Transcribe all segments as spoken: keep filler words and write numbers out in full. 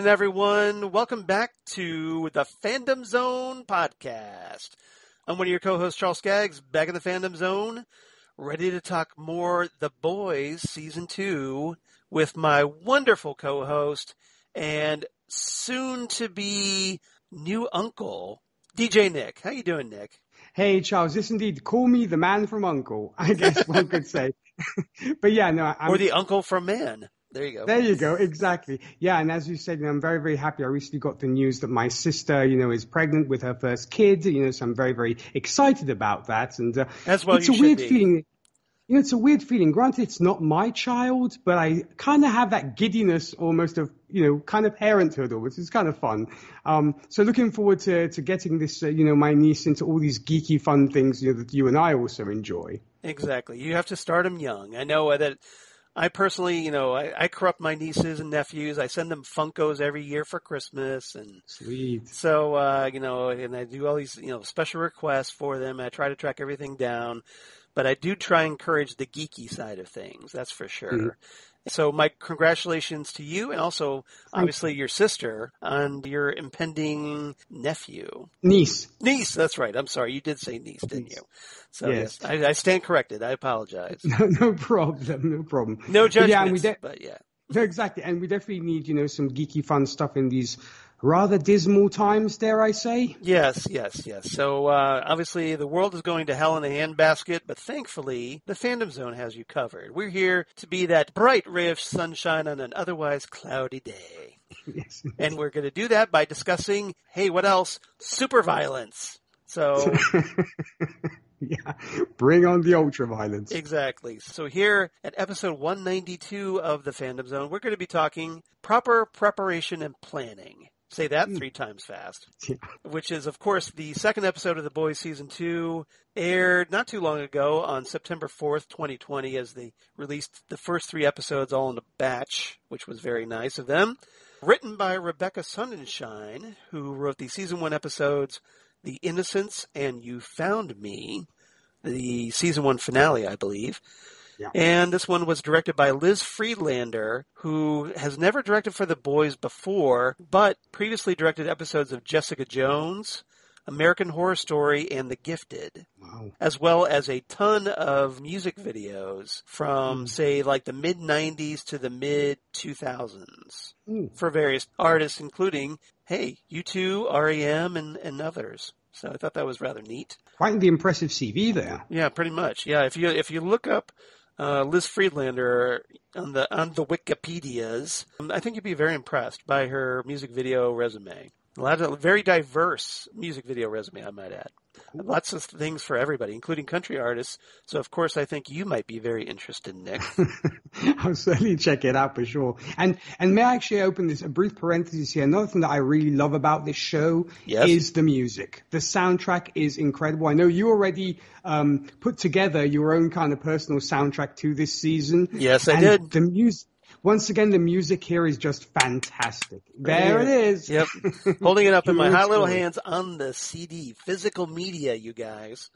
again, everyone. Welcome back to the Fandom Zone podcast. I'm one of your co-hosts, Charles Skaggs, back in the Fandom Zone, ready to talk more The Boys Season two with my wonderful co-host and soon-to-be new uncle, D J Nick. How you doing, Nick? Hey, Charles. Yes, indeed. Call me the man from Uncle, I guess one could say. But yeah, no. I'm... Or the uncle from man. There you go. There you go. Exactly. Yeah. And as you said, you know, I'm very, very happy. I recently got the news that my sister, you know, is pregnant with her first kid. You know, so I'm very, very excited about that. And uh, as well, it's you a should weird be. feeling. You know, it's a weird feeling. Granted, it's not my child, but I kind of have that giddiness almost of, you know, kind of parenthood, which is kind of fun. Um, so looking forward to, to getting this, uh, you know, my niece into all these geeky fun things, you know, that you and I also enjoy. Exactly. You have to start them young. I know that I personally, you know, I, I corrupt my nieces and nephews. I send them Funkos every year for Christmas. And sweet. So, uh, you know, and I do all these, you know, special requests for them. I try to track everything down. But I do try and encourage the geeky side of things. That's for sure. Mm-hmm. So my congratulations to you and also obviously your sister on your impending nephew. Niece. Niece. That's right. I'm sorry. You did say niece, didn't you? So yes, yes I, I stand corrected. I apologize. No, no problem. No problem. No judgments, yeah, and we de- but yeah. No, exactly. And we definitely need, you know, some geeky fun stuff in these rather dismal times, dare I say? Yes, yes, yes. So, uh, obviously, the world is going to hell in a handbasket, but thankfully, the Fandom Zone has you covered. We're here to be that bright ray of sunshine on an otherwise cloudy day. Yes. And we're going to do that by discussing, hey, what else? Super violence. So... Yeah, bring on the ultra-violence. Exactly. So here at episode one ninety-two of the Fandom Zone, we're going to be talking proper preparation and planning. Say that three times fast. Yeah. Which is, of course, the second episode of The Boys Season two, aired not too long ago on September fourth, twenty twenty, as they released the first three episodes all in a batch, which was very nice of them. Written by Rebecca Sundenshine, who wrote the Season one episodes The Innocence and You Found Me, the Season one finale, I believe. Yeah. And this one was directed by Liz Friedlander, who has never directed for The Boys before, but previously directed episodes of Jessica Jones, American Horror Story, and The Gifted. Wow. As well as a ton of music videos from, mm. say, like the mid-nineties to the mid two thousands mm. for various artists, including... Hey, U two, R E M, and, and others. So I thought that was rather neat. Quite the impressive C V there. Yeah, pretty much. Yeah, if you if you look up uh, Liz Friedlander on the on the Wikipedias, I think you'd be very impressed by her music video resume. A lot of very diverse music video resume, I might add. Cool. Lots of things for everybody, including country artists. So, of course, I think you might be very interested, Nick. I'll certainly check it out for sure. And and may I actually open this, a brief parenthesis here. Another thing that I really love about this show yes. is the music. The soundtrack is incredible. I know you already um, put together your own kind of personal soundtrack to this season. Yes, I and did. The music. Once again, the music here is just fantastic. There yeah. it is. Yep. Holding it up in my hot little hands on the C D. Physical media, you guys.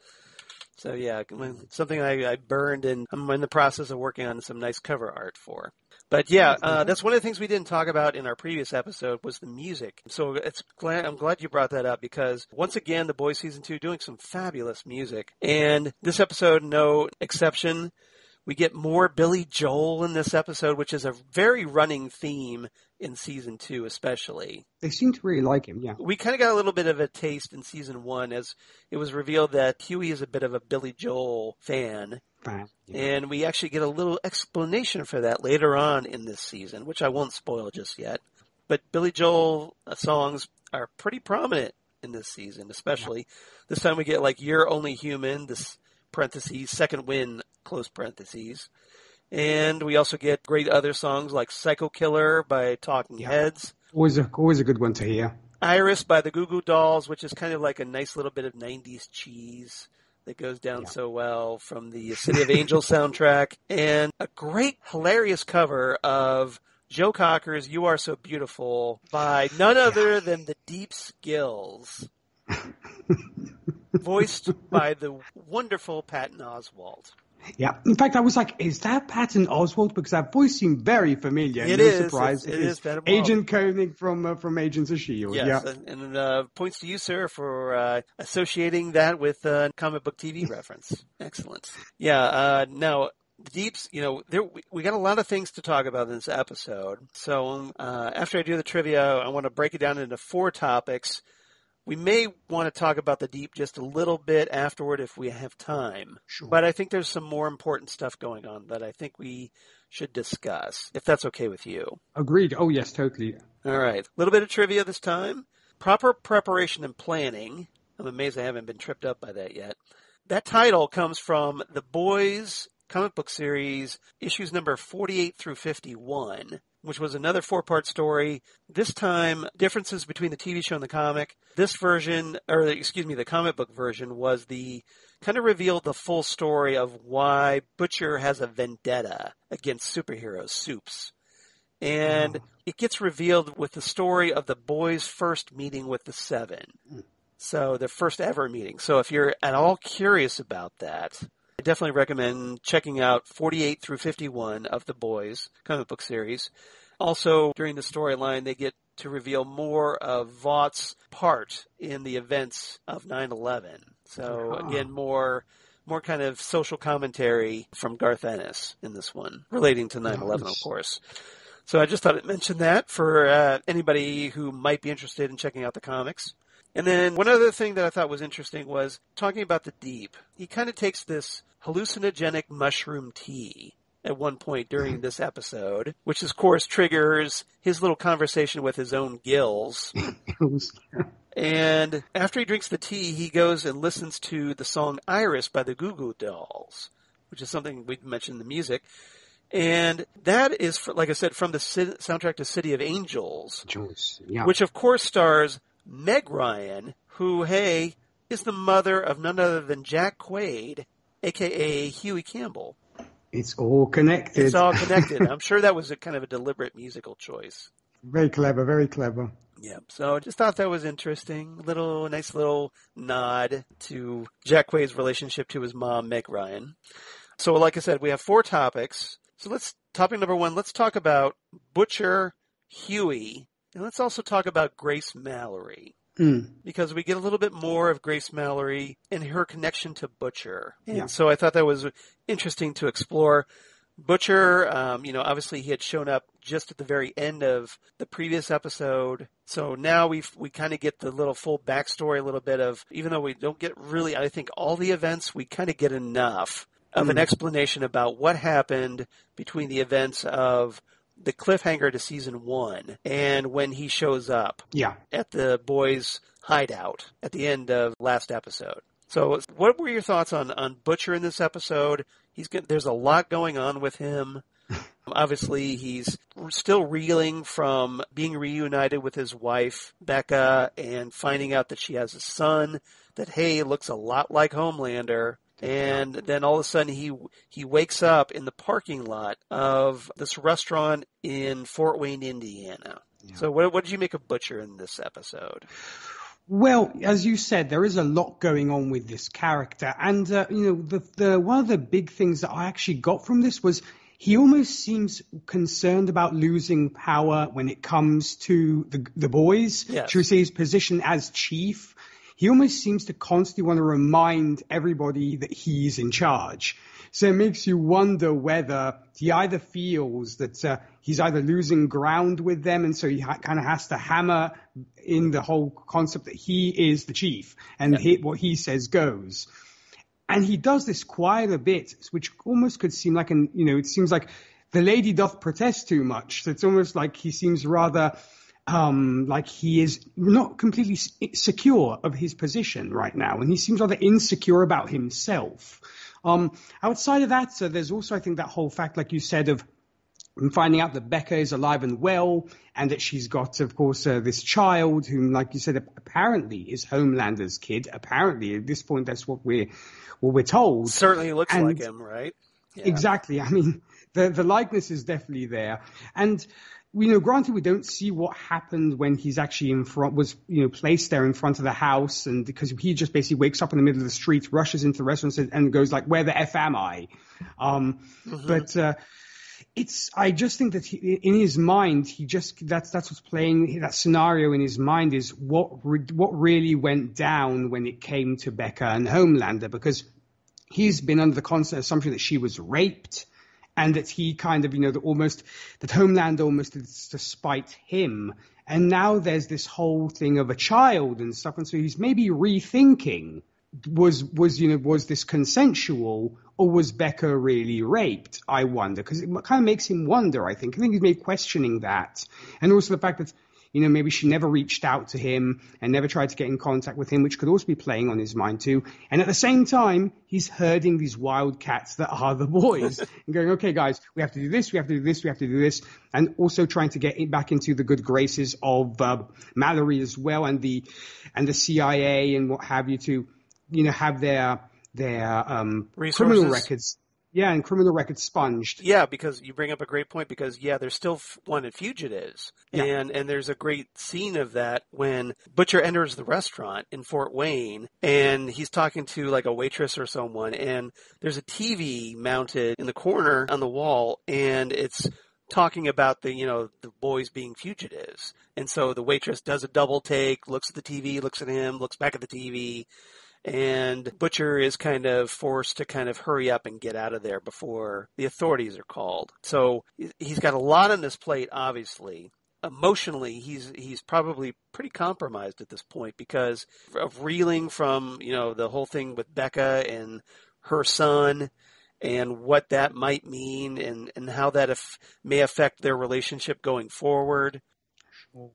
So, yeah, something I, I burned and I'm in the process of working on some nice cover art for. But, yeah, uh, that's one of the things we didn't talk about in our previous episode was the music. So it's glad, I'm glad you brought that up because, once again, The Boys Season two doing some fabulous music. And this episode, no exception. We get more Billy Joel in this episode, which is a very running theme in Season two especially. They seem to really like him, yeah. We kind of got a little bit of a taste in Season one as it was revealed that Hughie is a bit of a Billy Joel fan. Right, yeah. And we actually get a little explanation for that later on in this season, which I won't spoil just yet. But Billy Joel songs are pretty prominent in this season especially. Yeah. This time we get like You're Only Human, this parentheses, Second Win, close parentheses. And we also get great other songs like Psycho Killer by Talking yeah. Heads. Always a, always a good one to hear. Iris by the Goo Goo Dolls, which is kind of like a nice little bit of nineties cheese that goes down yeah. so well from the City of Angels soundtrack. And a great, hilarious cover of Joe Cocker's You Are So Beautiful by none other yeah. than the Deep Skills. Voiced by the wonderful Patton Oswalt. Yeah. In fact, I was like, is that Patton Oswalt? Because that voice seemed very familiar. It no is. Surprise. It, it is. is Agent Koenig from uh, from Agents of S H I E L D. Yes, yeah. And, and uh, points to you, sir, for uh, associating that with a uh, comic book T V reference. Excellent. Yeah. Uh, now, The Deeps, you know, there, we got a lot of things to talk about in this episode. So uh, after I do the trivia, I want to break it down into four topics. We may want to talk about The Deep just a little bit afterward if we have time. Sure. But I think there's some more important stuff going on that I think we should discuss, if that's okay with you. Agreed. Oh, yes, totally. All right. A little bit of trivia this time. Proper preparation and planning. I'm amazed I haven't been tripped up by that yet. That title comes from The Boys comic book series, issues number forty-eight through fifty-one, which was another four-part story. This time, differences between the T V show and the comic. This version, or excuse me, the comic book version was the, kind of revealed the full story of why Butcher has a vendetta against superhero Supes. And oh. It gets revealed with the story of the boys' first meeting with the Seven. Mm. So their first ever meeting. So if you're at all curious about that, I definitely recommend checking out forty-eight through fifty-one of The Boys comic book series. Also, during the storyline, they get to reveal more of Vought's part in the events of nine eleven. So, again, more more kind of social commentary from Garth Ennis in this one, relating to nine eleven, of course. So I just thought I'd mention that for uh, anybody who might be interested in checking out the comics. And then one other thing that I thought was interesting was talking about The Deep. He kind of takes this hallucinogenic mushroom tea at one point during this episode, which of course triggers his little conversation with his own gills. And after he drinks the tea, he goes and listens to the song Iris by the Goo Goo Dolls, which is something we mentioned in the music. And that is, like I said, from the soundtrack to City of Angels, Jules, yeah. which of course stars Meg Ryan, who, hey, is the mother of none other than Jack Quaid, a k a. Hughie Campbell. It's all connected. It's all connected. I'm sure that was a kind of a deliberate musical choice. Very clever, very clever. Yeah, so I just thought that was interesting. Little, nice little nod to Jack Quaid's relationship to his mom, Meg Ryan. So like I said, we have four topics. So let's, topic number one, let's talk about Butcher, Hughie, and let's also talk about Grace Mallory, mm. because we get a little bit more of Grace Mallory and her connection to Butcher. Yeah. And so I thought that was interesting to explore. Butcher, um, you know, obviously he had shown up just at the very end of the previous episode. So now we've, we kind of get the little full backstory, a little bit of, even though we don't get really, I think, all the events, we kind of get enough of mm. an explanation about what happened between the events of the cliffhanger to season one and when he shows up yeah. at the boys' hideout at the end of last episode. So what were your thoughts on, on Butcher in this episode? He's got, there's a lot going on with him. Obviously, he's still reeling from being reunited with his wife, Becca, and finding out that she has a son that, hey, looks a lot like Homelander. And then all of a sudden he he wakes up in the parking lot of this restaurant in Fort Wayne, Indiana. Yeah. So what, what did you make of Butcher in this episode? Well, as you said, there is a lot going on with this character. And, uh, you know, the, the one of the big things that I actually got from this was he almost seems concerned about losing power when it comes to the, the boys. Yes. Should we say his position as chief? He almost seems to constantly want to remind everybody that he's in charge. So it makes you wonder whether he either feels that uh, he's either losing ground with them, and so he ha- kind of has to hammer in the whole concept that he is the chief and yeah. he, what he says goes. And he does this quite a bit, which almost could seem like an, you know, it seems like the lady doth protest too much. So it's almost like he seems rather... Um, like he is not completely secure of his position right now, and he seems rather insecure about himself. Um, outside of that, so there's also, I think, that whole fact, like you said, of finding out that Becca is alive and well, and that she's got, of course, uh, this child whom, like you said, apparently is Homelander's kid. Apparently, at this point, that's what we're what we're told. Certainly looks and like him, right? Yeah. Exactly. I mean, the the likeness is definitely there, and we you know, granted, we don't see what happened when he's actually in front, was, you know, placed there in front of the house. And because he just basically wakes up in the middle of the street, rushes into the restaurant and goes like, where the F am I? Um, mm-hmm. But, uh, It's. I just think that he, in his mind, he just that's that's what's playing. That scenario in his mind is what re, what really went down when it came to Becca and Homelander, because he's been under the constant assumption that she was raped, and that he kind of you know that almost that Homelander almost did this to spite him. And now there's this whole thing of a child and stuff, and so he's maybe rethinking. Was was you know was this consensual, or was Becca really raped? I wonder, because it kind of makes him wonder. I think I think he's maybe questioning that, and also the fact that you know maybe she never reached out to him and never tried to get in contact with him, which could also be playing on his mind too. And at the same time, he's herding these wildcats that are the boys and going, okay, guys, we have to do this, we have to do this, we have to do this, and also trying to get back into the good graces of uh, Mallory as well, and the and the C I A and what have you too. You know, have their their um, criminal records, yeah, and criminal records sponged. Yeah, because you bring up a great point. Because yeah, there's still wanted fugitives, yeah. and and there's a great scene of that when Butcher enters the restaurant in Fort Wayne, and he's talking to like a waitress or someone, and there's a T V mounted in the corner on the wall, and it's talking about the, you know, the boys being fugitives, and so the waitress does a double take, looks at the T V, looks at him, looks back at the T V. And Butcher is kind of forced to kind of hurry up and get out of there before the authorities are called. So he's got a lot on his plate, obviously. Emotionally, he's he's probably pretty compromised at this point because of reeling from, you know, the whole thing with Becca and her son and what that might mean and, and how that af- may affect their relationship going forward.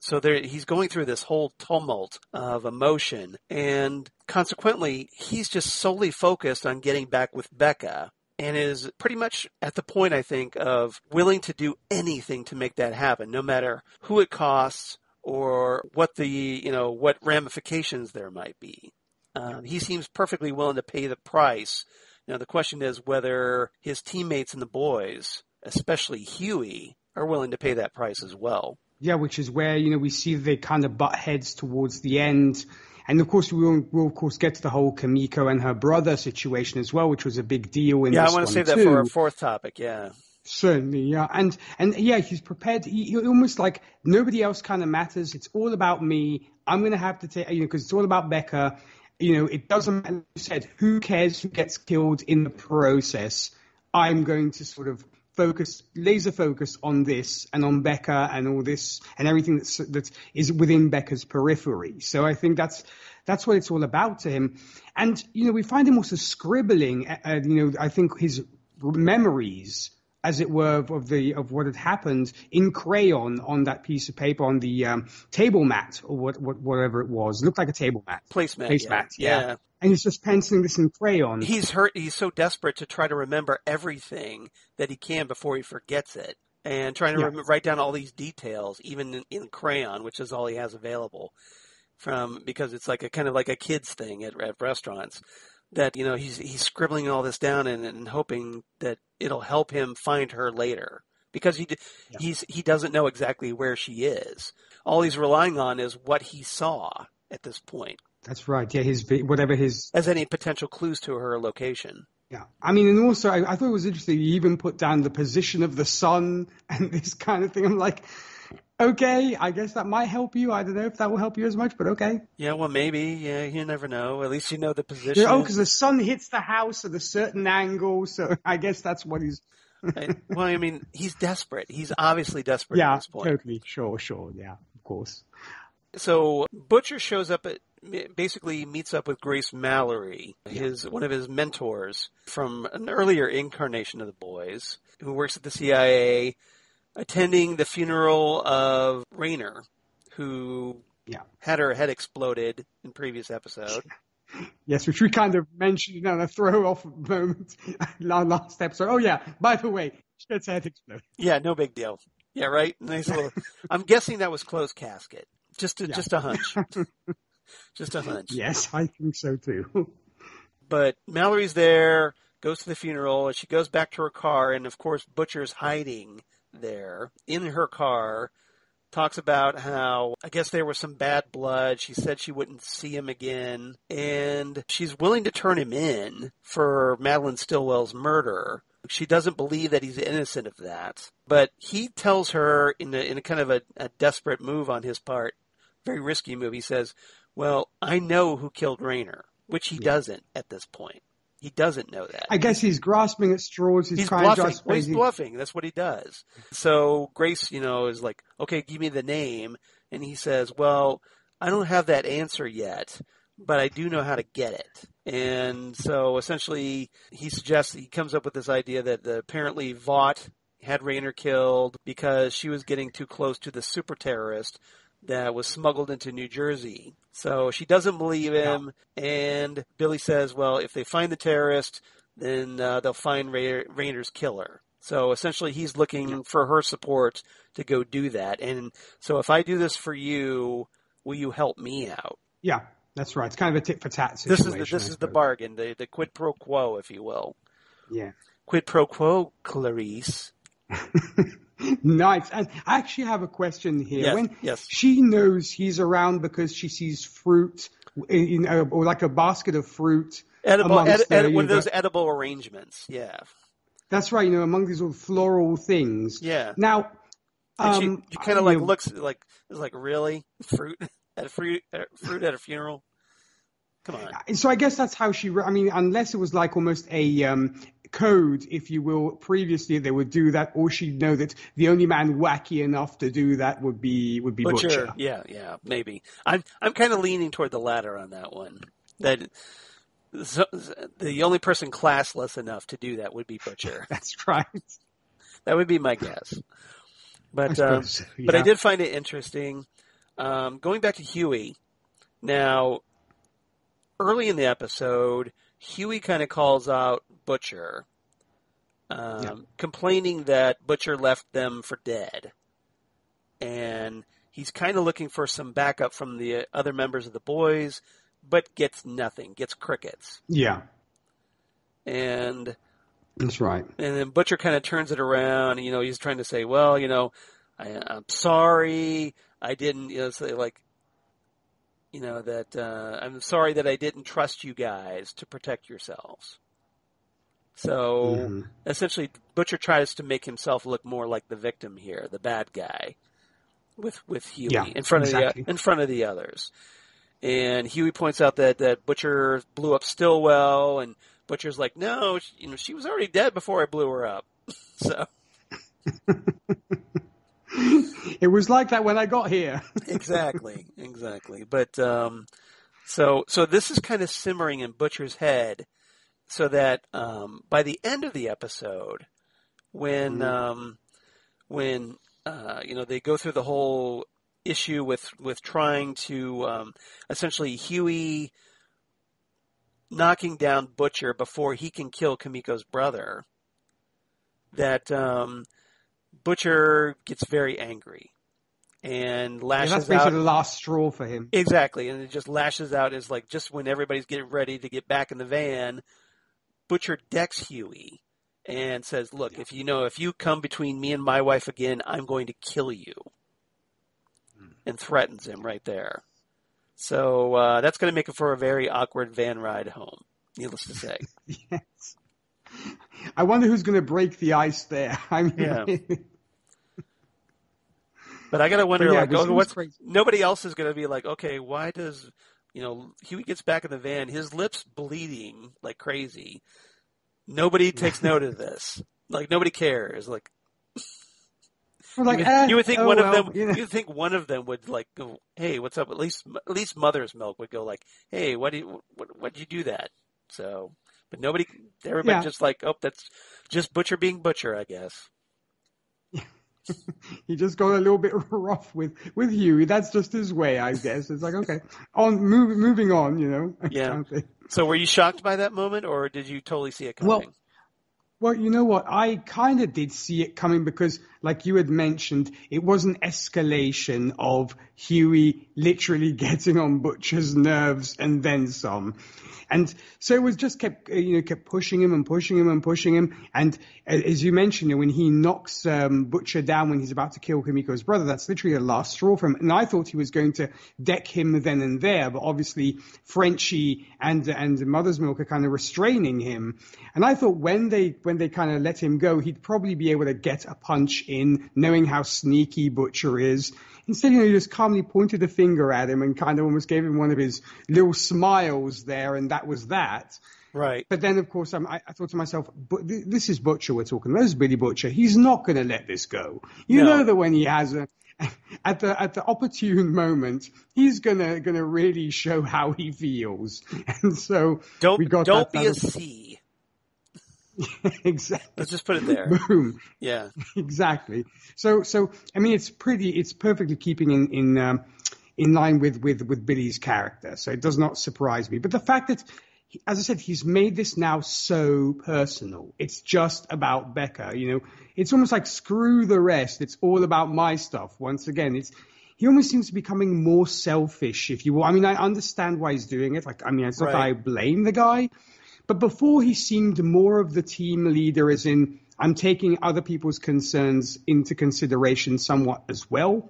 So there, he's going through this whole tumult of emotion, and consequently, he's just solely focused on getting back with Becca and is pretty much at the point, I think, of willing to do anything to make that happen, no matter who it costs or what the, you know, what ramifications there might be. Um, he seems perfectly willing to pay the price. Now, the question is whether his teammates and the boys, especially Hughie, are willing to pay that price as well. Yeah, which is where, you know, we see they kind of butt heads towards the end. And, of course, we'll, we'll, of course, get to the whole Kimiko and her brother situation as well, which was a big deal in this one, too. Yeah, I want to save that for our fourth topic, yeah. Certainly, yeah. And, and yeah, he's prepared. He, he almost like nobody else kind of matters. It's all about me. I'm going to have to take, you know, because it's all about Becca. You know, it doesn't matter, like you said, who cares who gets killed in the process. I'm going to sort of focus, laser focus on this and on Becca and all this and everything that's, that is within Becca's periphery. So I think that's that's what it's all about to him. And, you know, we find him also scribbling, uh, you know, I think his memories, as it were, of the of what had happened in crayon on that piece of paper on the um, table mat or what, what whatever it was. It looked like a table mat. Placemat. Placemat, yeah. yeah. yeah. And he's just penciling this in crayon. He's hurt. He's so desperate to try to remember everything that he can before he forgets it, and trying to yeah. re- write down all these details, even in, in crayon, which is all he has available. From because it's like a kind of like a kid's thing at, at restaurants, that you know he's he's scribbling all this down and, and hoping that it'll help him find her later, because he yeah. he's he doesn't know exactly where she is. All he's relying on is what he saw at this point. That's right. Yeah, his whatever his as any potential clues to her location. Yeah, I mean, and also I, I thought it was interesting. You even put down the position of the sun and this kind of thing. I'm like, okay, I guess that might help you. I don't know if that will help you as much, but okay. Yeah, well, maybe. Yeah, you never know. At least you know the position. Yeah, oh, because the sun hits the house at a certain angle, so I guess that's what he's. Right. Well, I mean, he's desperate. He's obviously desperate yeah, at this point. Yeah, totally. Sure, sure. Yeah, of course. So Butcher shows up at. Basically meets up with Grace Mallory, his yeah. one of his mentors from an earlier incarnation of the Boys, who works at the C I A, attending the funeral of Raynor, who yeah. had her head exploded in previous episode. Yes, which we kind of mentioned in a throw-off moment last episode. Oh, yeah, by the way, she had her head exploded. Yeah, no big deal. Yeah, right? Nice little. I'm guessing that was closed casket. Just a, yeah. just a hunch. Just a hunch. Yes, I think so too. But Mallory's there, goes to the funeral, and she goes back to her car, and of course Butcher's hiding there in her car, talks about how, I guess there was some bad blood. She said she wouldn't see him again. And she's willing to turn him in for Madeline Stillwell's murder. She doesn't believe that he's innocent of that. But he tells her in a, in a kind of a, a desperate move on his part, very risky move, he says, well, I know who killed Raynor, which he yeah. doesn't at this point. He doesn't know that. I guess he's grasping at straws. He's, he's trying bluffing. Just he's bluffing. That's what he does. So Grace, you know, is like, okay, give me the name. And he says, well, I don't have that answer yet, but I do know how to get it. And so essentially he suggests, he comes up with this idea that the, apparently Vought had Raynor killed because she was getting too close to the super terrorist that was smuggled into New Jersey. So she doesn't believe him. No. And Billy says, well, if they find the terrorist, then uh, they'll find Ray- Raynor's killer. So essentially he's looking yeah. for her support to go do that. And so if I do this for you, will you help me out? Yeah, that's right. It's kind of a tit for tat situation. This is the, this is the bargain, the, the quid pro quo, if you will. Yeah. Quid pro quo, Clarice. Nice. And I actually have a question here. Yes, when yes. she knows he's around because she sees fruit, you know, or like a basket of fruit. Edible, ed, ed, the, one of those edible arrangements. Yeah. That's right. You know, among these old floral things. Yeah. Now, and um, she, she kind of like know, looks like, it's like, really? Fruit at a fruit, fruit at a funeral? Come on. So I guess that's how she, I mean, unless it was like almost a, um, code, if you will, previously they would do that, or she'd know that the only man wacky enough to do that would be would be Butcher. Butcher. Yeah, yeah, maybe. I'm I'm kind of leaning toward the latter on that one. That so, the only person classless enough to do that would be Butcher. That's right. That would be my guess. But I suppose, um, so, yeah. but I did find it interesting. Um, going back to Hughie, now early in the episode, Hughie kind of calls out Butcher, um, yeah. complaining that Butcher left them for dead. And he's kind of looking for some backup from the other members of the Boys, but gets nothing, gets crickets. Yeah. And that's right. And then Butcher kind of turns it around. You know, he's trying to say, well, you know, I, I'm sorry. I didn't, you know, say like, You know, that uh, I'm sorry that I didn't trust you guys to protect yourselves. So mm. essentially Butcher tries to make himself look more like the victim here, the bad guy, with with Hughie yeah, in front exactly. of the in front of the others. And Hughie points out that, that Butcher blew up Stillwell, and Butcher's like, no, she, you know, she was already dead before I blew her up. So it was like that when I got here. exactly, exactly. But um, so so this is kind of simmering in Butcher's head, so that um, by the end of the episode, when mm. um, when uh, you know they go through the whole issue with with trying to um, essentially Hughie knocking down Butcher before he can kill Kimiko's brother, that. Um, Butcher gets very angry and lashes out. Yeah, that's basically out. The last straw for him. Exactly. And it just lashes out as like just when everybody's getting ready to get back in the van, Butcher decks Hughie and says, look, yeah. if you know, if you come between me and my wife again, I'm going to kill you. Hmm. And threatens him right there. So uh, that's going to make it for a very awkward van ride home, needless to say. yes. I wonder who's going to break the ice there. I mean, yeah. But I got to wonder, yeah, like, oh, what's crazy. Nobody else is going to be like, okay, why does, you know, Hughie gets back in the van, his lips bleeding like crazy. Nobody takes note of this. Like, nobody cares. Like, like you, would, eh, you would think oh, one well, of them. Yeah. You would think one of them would like, go, hey, what's up? At least, at least Mother's Milk would go like, hey, why do you, what, why'd you do that? So. But nobody, everybody's yeah. just like, oh, that's just Butcher being Butcher, I guess. He just got a little bit rough with, with Hughie. That's just his way, I guess. It's like, okay, on move, moving on, you know. Yeah. So were you shocked by that moment, or did you totally see it coming? Well, Well, you know what? I kind of did see it coming because, like you had mentioned, it was an escalation of Hughie literally getting on Butcher's nerves and then some. And so it was just kept, you know, kept pushing him and pushing him and pushing him. And as you mentioned, when he knocks um, Butcher down when he's about to kill Kimiko's brother, that's literally the last straw for him. And I thought he was going to deck him then and there, but obviously Frenchie and and Mother's Milk are kind of restraining him. And I thought when they when they kind of let him go, he'd probably be able to get a punch in, knowing how sneaky Butcher is. Instead, you know, he just calmly pointed a finger at him and kind of almost gave him one of his little smiles there, and that was that. Right. But then, of course, um, I, I thought to myself, but th- this is Butcher we're talking about. This is Billy Butcher. He's not going to let this go. You no. know that when he has a... At the at the opportune moment, he's gonna gonna really show how he feels, and so don't we got don't that, be that a was... C. Exactly. Let's just put it there. Boom. Yeah. Exactly. So so I mean, it's pretty. It's perfectly keeping in in um, in line with, with with Billy's character. So it does not surprise me. But the fact that, as I said, he's made this now so personal. It's just about Becca, you know. It's almost like screw the rest. It's all about my stuff. Once again, it's he almost seems to be becoming more selfish, if you will. I mean, I understand why he's doing it. Like, I mean, it's not that I blame the guy. But before he seemed more of the team leader, as in I'm taking other people's concerns into consideration somewhat as well.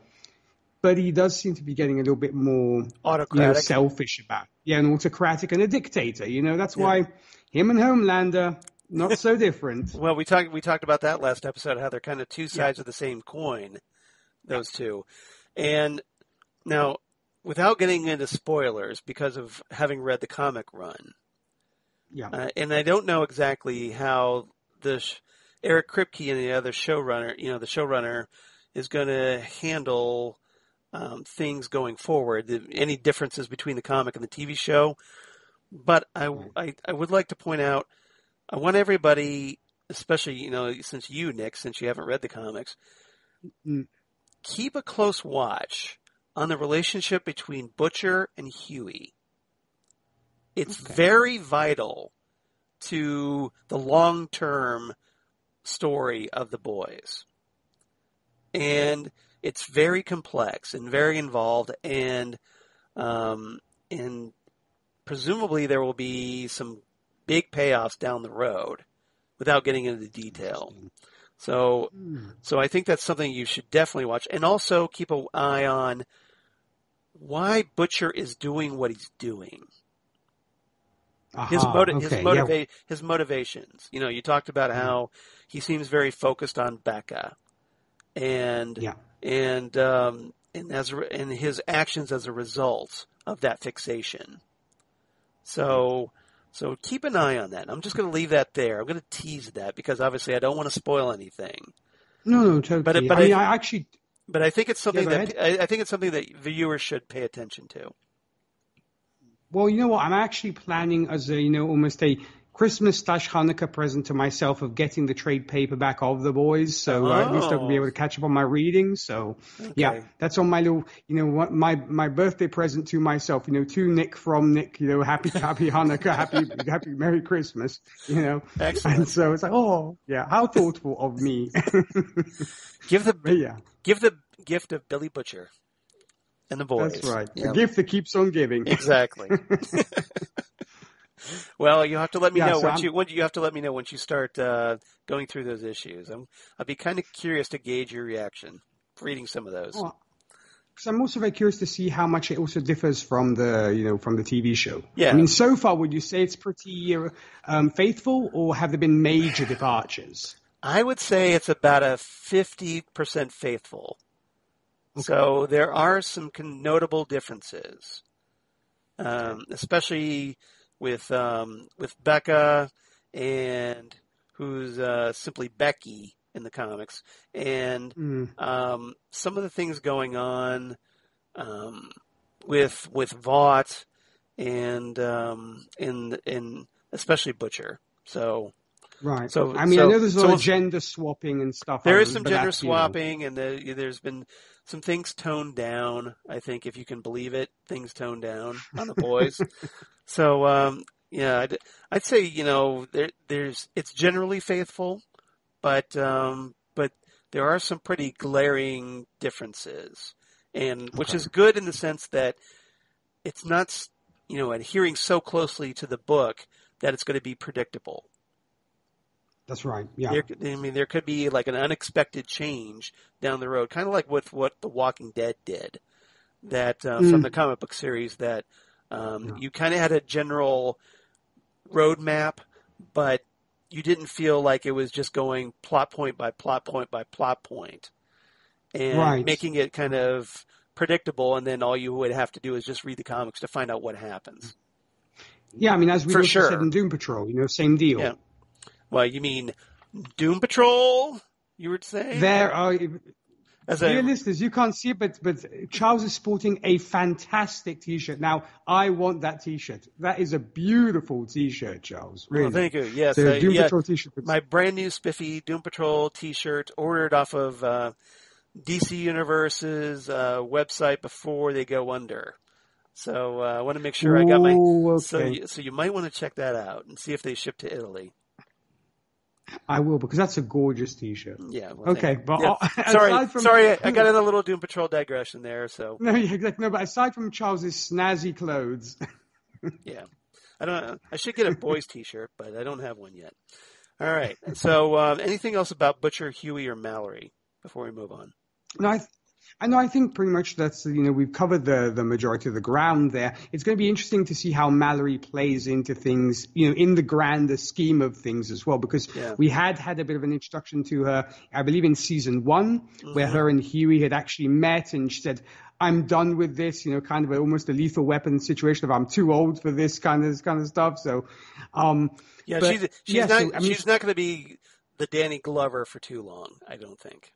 But he does seem to be getting a little bit more autocratic, you know, selfish about it. Yeah, an autocratic and a dictator. You know, that's yeah. why him and Homelander, not so different. Well, we talked we talked about that last episode, how they're kind of two sides yeah. of the same coin, those yeah. two. And now, without getting into spoilers, because of having read the comic run, yeah, uh, and I don't know exactly how the sh- Eric Kripke and the other showrunner, you know, the showrunner is going to handle... Um, things going forward, the, any differences between the comic and the T V show. But I, I, I would like to point out, I want everybody, especially, you know, since you, Nick, since you haven't read the comics, mm. keep a close watch on the relationship between Butcher and Hughie. It's okay. very vital to the long-term story of the boys. And... it's very complex and very involved, and um, and presumably there will be some big payoffs down the road without getting into the detail. So so I think that's something you should definitely watch. And also keep an eye on why Butcher is doing what he's doing. Aha, his moti- okay, his, motiva- yeah. his motivations. You know, you talked about how he seems very focused on Becca. And yeah. and um, and as re- and his actions as a result of that fixation. So so keep an eye on that. I'm just going to leave that there. I'm going to tease that because obviously I don't want to spoil anything. No, no, totally. But, but I, mean, I, I actually, but I think it's something yeah, that I, I think it's something that viewers should pay attention to. Well, you know what? I'm actually planning as a you know almost a. Christmas slash Hanukkah present to myself of getting the trade paperback of The Boys, so oh. uh, at least I'll be able to catch up on my reading. So okay. yeah, that's on my little, you know, what, my my birthday present to myself. You know, to Nick from Nick. You know, happy happy Hanukkah, happy happy Merry Christmas. You know, excellent. And so it's like, oh yeah, how thoughtful of me. give the yeah. give the gift of Billy Butcher and The Boys. That's right, yep. The gift that keeps on giving. Exactly. Well, you have to let me yeah, know so once I'm... you when you have to let me know once you start uh, going through those issues. I'm, I'd be kind of curious to gauge your reaction reading some of those. Well, because I'm also very curious to see how much it also differs from the you know from the T V show. Yeah, I mean, so far, would you say it's pretty um, faithful, or have there been major departures? I would say it's about a fifty percent faithful. Okay. So there are some notable differences, um, especially. With um with Becca, and who's uh, simply Becky in the comics, and mm. um some of the things going on um with with Vought and um and and especially Butcher. So right. So I mean, so, I know there's a lot so of gender swapping and stuff. There is some gender swapping, you know. and the, there's been some things toned down. I think, if you can believe it, things toned down on The Boys. So um, Yeah, I'd, I'd say, you know, there, there's it's generally faithful, but um, but there are some pretty glaring differences, and okay. which is good in the sense that it's not, you know, adhering so closely to the book that it's going to be predictable. That's right. Yeah, there, I mean, there could be like an unexpected change down the road, kind of like with what The Walking Dead did, that uh, mm. from the comic book series that. Um, yeah. You kind of had a general roadmap, but you didn't feel like it was just going plot point by plot point by plot point and right. making it kind of predictable. And then all you would have to do is just read the comics to find out what happens. Yeah. I mean, as we For sure. said in Doom Patrol, you know, same deal. Yeah. Well, you mean Doom Patrol, you would say? There are... As Dear a, listeners, you can't see it, but, but Charles is sporting a fantastic T-shirt. Now, I want that T-shirt. That is a beautiful T-shirt, Charles. Really. Well, thank you. Yes, so uh, Doom yeah, Patrol T-shirt. My brand new spiffy Doom Patrol T-shirt, ordered off of uh, D C Universe's uh, website before they go under. So uh, I want to make sure I got my. Okay. So, you, so you might want to check that out and see if they ship to Italy. I will, because that's a gorgeous T-shirt. Yeah. Well, okay. But yeah. Sorry, from, sorry, I got in a little Doom Patrol digression there. So no, yeah, exactly. No, but aside from Charles's snazzy clothes, yeah, I don't. I should get a boys T-shirt, but I don't have one yet. All right. So, um, anything else about Butcher, Huey, or Mallory before we move on? No, I. Th- I know. I think pretty much that's, you know, we've covered the, the majority of the ground there. It's going to be interesting to see how Mallory plays into things, you know, in the grander scheme of things as well, because yeah. we had had a bit of an introduction to her, I believe, in season one, mm-hmm. where her and Huey had actually met, and she said, I'm done with this, you know, kind of a, almost a Lethal Weapon situation of I'm too old for this kind of, this kind of stuff. So, um, yeah, but, she's, she's yeah, not, so, I mean, she's not going to be the Danny Glover for too long, I don't think.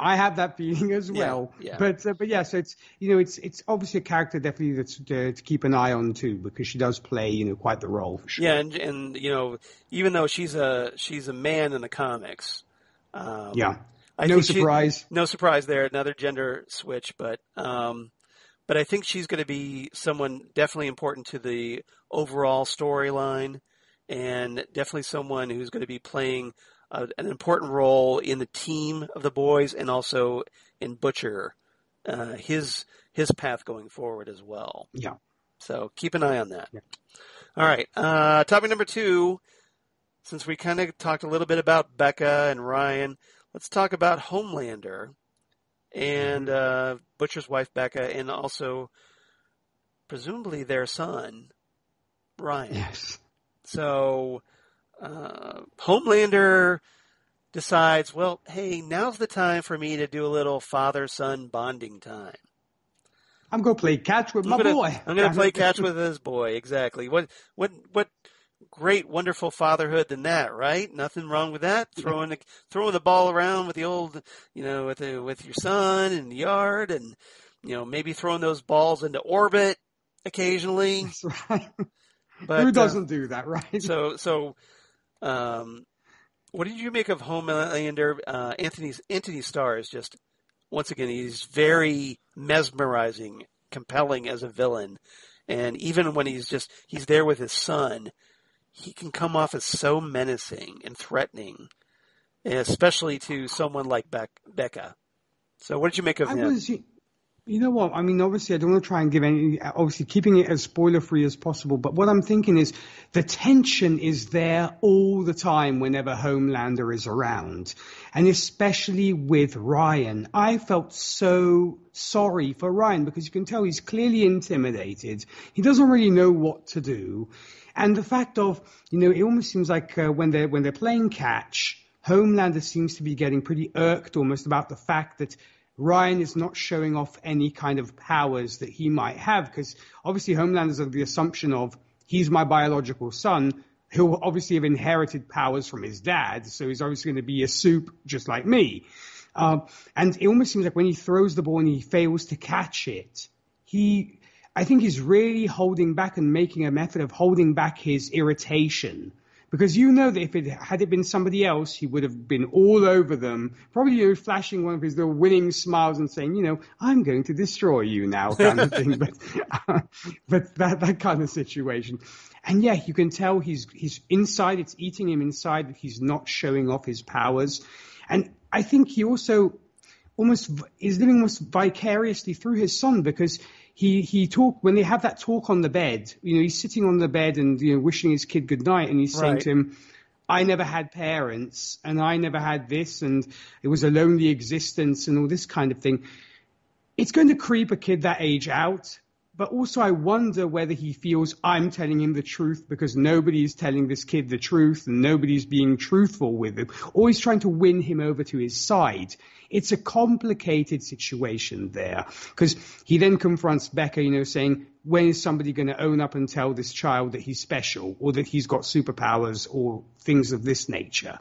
I have that feeling as well, yeah, yeah. but uh, but yeah, so it's you know it's it's obviously a character definitely that's to, to keep an eye on too, because she does play, you know, quite the role. For sure. Yeah, and and you know, even though she's a she's a man in the comics, um, yeah, I no surprise, she, no surprise there, another gender switch, but um, but I think she's going to be someone definitely important to the overall storyline, and definitely someone who's going to be playing an important role in the team of the boys, and also in Butcher, uh, his his path going forward as well. Yeah. So keep an eye on that. Yeah. All right. Uh, topic number two, since we kind of talked a little bit about Becca and Ryan, let's talk about Homelander and uh, Butcher's wife, Becca, and also presumably their son, Ryan. Yes. So... Uh, Homelander decides, well, hey, now's the time for me to do a little father-son bonding time. I'm going to play catch with I'm my gonna, boy. I'm going to play catch with his boy. Exactly. What, what, what great, wonderful fatherhood than that, right? Nothing wrong with that. Throwing the, throwing the ball around with the old, you know, with the, with your son in the yard, and, you know, maybe throwing those balls into orbit occasionally. That's right. But, who doesn't uh, do that, right? So, so, Um, what did you make of Homelander? Uh, Anthony's Anthony Starr is just, once again, he's very mesmerizing, compelling as a villain. And even when he's just, he's there with his son, he can come off as so menacing and threatening, and especially to someone like Be- Becca. So what did you make of I him? Was he- You know what? I mean, obviously, I don't want to try and give any, obviously, keeping it as spoiler-free as possible. But what I'm thinking is the tension is there all the time whenever Homelander is around. And especially with Ryan. I felt so sorry for Ryan, because you can tell he's clearly intimidated. He doesn't really know what to do. And the fact of, you know, it almost seems like uh, when they're, when they're playing catch, Homelander seems to be getting pretty irked almost about the fact that Ryan is not showing off any kind of powers that he might have, because obviously Homelander's under the assumption of he's my biological son, who obviously have inherited powers from his dad, so he's obviously going to be a soup just like me. Um, and it almost seems like when he throws the ball and he fails to catch it, he, I think he's really holding back and making a method of holding back his irritation Because you know that if it had it been somebody else, he would have been all over them, probably, you know, flashing one of his little winning smiles and saying, you know, I'm going to destroy you now, kind of thing. But, uh, but that that kind of situation. And yeah, you can tell he's he's inside. It's eating him inside. He's not showing off his powers, and I think he also almost is living almost vicariously through his son, because he he talk when they have that talk on the bed. You know, he's sitting on the bed and, you know, wishing his kid good night, and he's right. saying to him, "I never had parents, and I never had this, and it was a lonely existence," and all this kind of thing. It's going to creep a kid that age out. But also I wonder whether he feels I'm telling him the truth because nobody's telling this kid the truth and nobody's being truthful with him. Or he's trying to win him over to his side. It's a complicated situation there, because he then confronts Becca, you know, saying, when is somebody going to own up and tell this child that he's special or that he's got superpowers or things of this nature?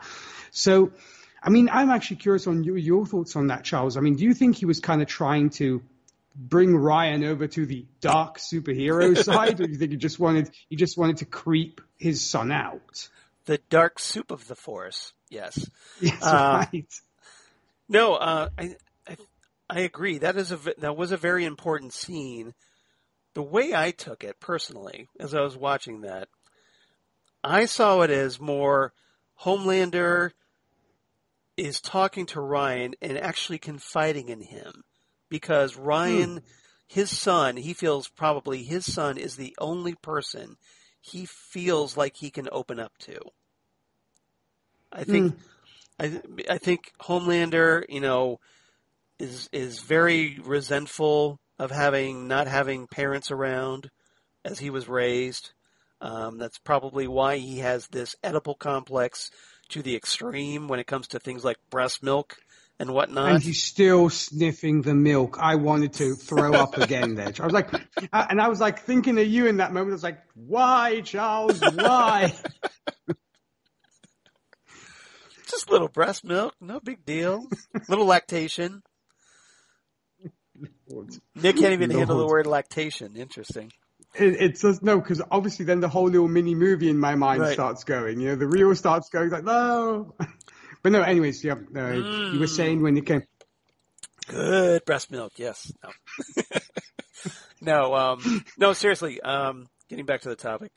So, I mean, I'm actually curious on your, your thoughts on that, Charles. I mean, do you think he was kind of trying to bring Ryan over to the dark superhero side, or do you think he just wanted he just wanted to creep his son out? The dark soup of the force, yes. Yes, uh, right. No, uh, I, I I agree. That is a that was a very important scene. The way I took it personally, as I was watching that, I saw it as more Homelander is talking to Ryan and actually confiding in him. Because Ryan, hmm. his son, he feels probably his son is the only person he feels like he can open up to. I think, hmm. I, I think Homelander, you know, is is very resentful of having not having parents around, as he was raised. Um, that's probably why he has this Oedipal complex to the extreme when it comes to things like breast milk and whatnot. And he's still sniffing the milk. I wanted to throw up again there. I was like, and I was like thinking of you in that moment. I was like, why, Charles? Why? Just little breast milk. No big deal. Little lactation. Lord. Nick can't even Lord. handle the word lactation. Interesting. It, it's just, no, because obviously then the whole little mini movie in my mind right. starts going. You know, the reel starts going like, no. But no, anyways, yeah, uh, mm. you were saying when it came. Good breast milk, yes. No, no, um, no, seriously, um, getting back to the topic.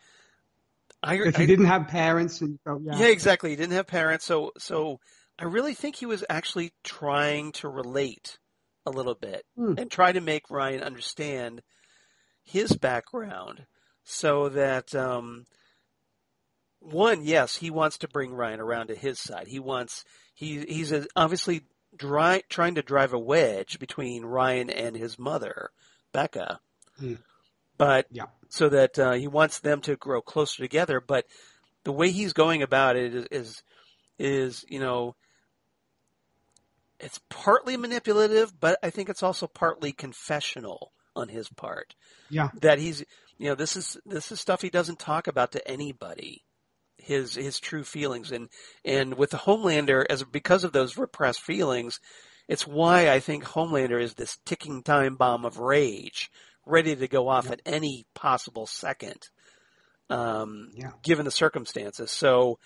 I, if you I, didn't have parents. And, oh, yeah. yeah, exactly. He didn't have parents. So, so I really think he was actually trying to relate a little bit mm. and try to make Ryan understand his background so that um, – one, yes, he wants to bring Ryan around to his side. He wants he he's obviously dry, trying to drive a wedge between Ryan and his mother, Becca. Mm. But yeah. so that uh, he wants them to grow closer together. But the way he's going about it is, is is you know, it's partly manipulative, but I think it's also partly confessional on his part. Yeah, that he's you know this is this is stuff he doesn't talk about to anybody. His his true feelings and and with the Homelander as because of those repressed feelings, it's why I think Homelander is this ticking time bomb of rage, ready to go off yeah. at any possible second, um, yeah. given the circumstances. So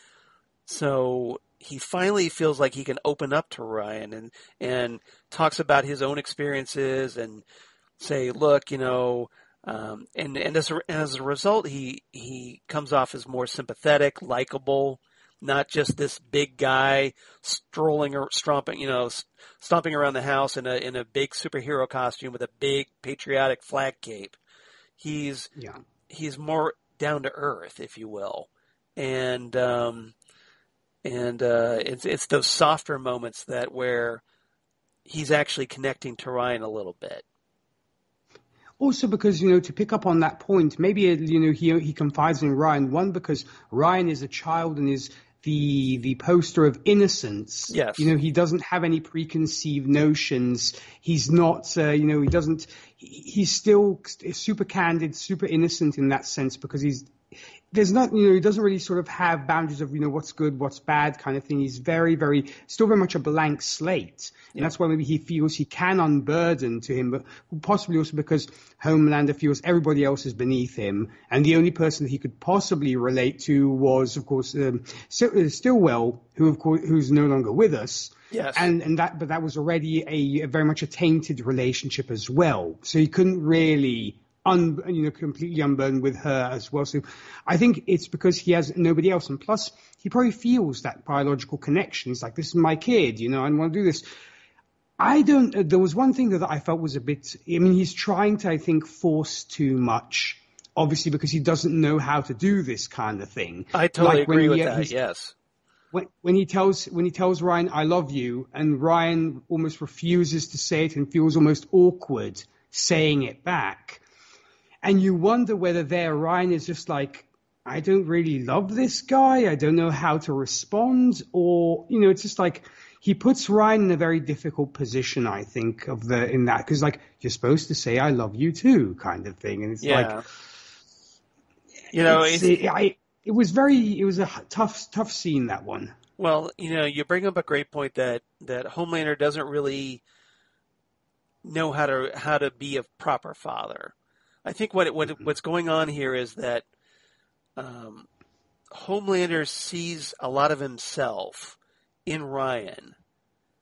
so he finally feels like he can open up to Ryan and and talks about his own experiences and say, look, you know. Um, and, and as a, as a result, he, he comes off as more sympathetic, likable, not just this big guy strolling or stomping, you know, stomping around the house in a, in a big superhero costume with a big patriotic flag cape. He's, yeah. he's more down to earth, if you will. And, um, and, uh, it's, it's those softer moments that where he's actually connecting to Ryan a little bit. Also because, you know, to pick up on that point, maybe, you know, he he confides in Ryan. One, because Ryan is a child and is the the poster of innocence. Yes. You know, he doesn't have any preconceived notions. He's not, uh, you know, he doesn't – he's still super candid, super innocent in that sense because he's – there's not, you know, he doesn't really sort of have boundaries of, you know, what's good, what's bad kind of thing. He's very, very, still very much a blank slate. And that's why maybe he feels he can unburden to him, but possibly also because Homelander feels everybody else is beneath him. And the only person he could possibly relate to was, of course, um, Stillwell, who, of course, who's no longer with us. Yes. And, and that, but that was already a, a very much a tainted relationship as well. So he couldn't really Un, you know, completely unburdened with her as well. So I think it's because he has nobody else. And plus, he probably feels that biological connection. He's like, this is my kid, you know, I want to do this. I don't – there was one thing that I felt was a bit – I mean, he's trying to, I think, force too much, obviously, because he doesn't know how to do this kind of thing. I totally like agree with he, that, yes. When, when he tells when he tells Ryan, I love you, and Ryan almost refuses to say it and feels almost awkward saying it back. And you wonder whether there Ryan is just like, I don't really love this guy. I don't know how to respond. Or, you know, it's just like he puts Ryan in a very difficult position, I think, of the in that. Because, like, you're supposed to say I love you too kind of thing. And it's yeah. like, you know, it's, it's, it, I, it was very it was a tough, tough scene, that one. Well, you know, you bring up a great point that that Homelander doesn't really know how to how to be a proper father. I think what, what what's going on here is that um, Homelander sees a lot of himself in Ryan,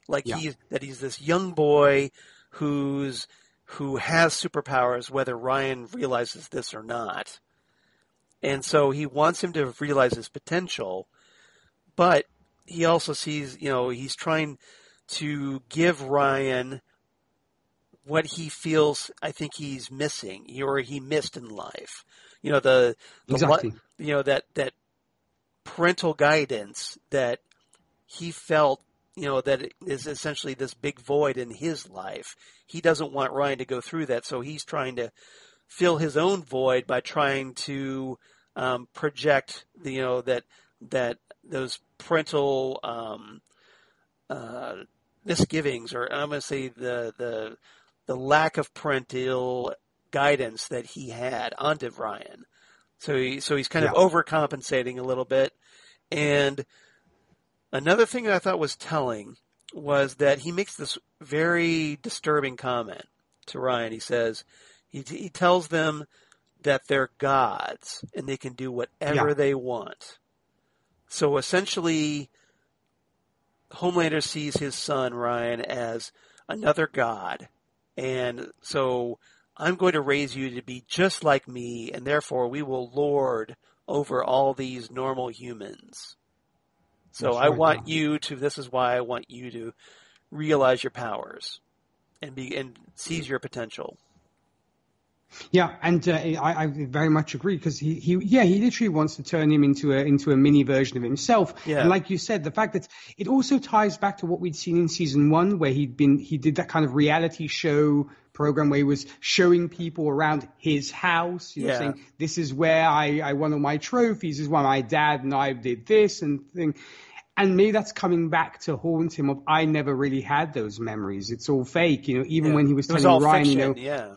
like yeah. he's that he's this young boy who's who has superpowers, whether Ryan realizes this or not, and so he wants him to realize his potential, but he also sees, you know, he's trying to give Ryan what he feels, I think he's missing, or he missed in life, you know the, the exactly. you know that that parental guidance that he felt, you know, that is essentially this big void in his life. He doesn't want Ryan to go through that, so he's trying to fill his own void by trying to um, project, you know, that that those parental um, uh, misgivings, or I'm going to say the the the lack of parental guidance that he had onto Ryan. So he, so he's kind yeah. of overcompensating a little bit. And another thing that I thought was telling was that he makes this very disturbing comment to Ryan. He says, he, he tells them that they're gods and they can do whatever yeah. they want. So essentially, Homelander sees his son, Ryan, as another god. And so I'm going to raise you to be just like me, and therefore we will lord over all these normal humans. So That's I right want now. you to, this is why I want you to realize your powers and be and seize your potential. Yeah, and uh, I, I very much agree, because he, he, yeah, he literally wants to turn him into a into a mini version of himself. Yeah. And like you said, the fact that it also ties back to what we'd seen in season one, where he'd been he did that kind of reality show program where he was showing people around his house, you know, yeah. saying this is where I, I won all my trophies, this is why my dad and I did this and thing. And maybe that's coming back to haunt him of I never really had those memories. It's all fake, you know. Even yeah. when he was telling it was all Ryan, fiction, you know. Yeah.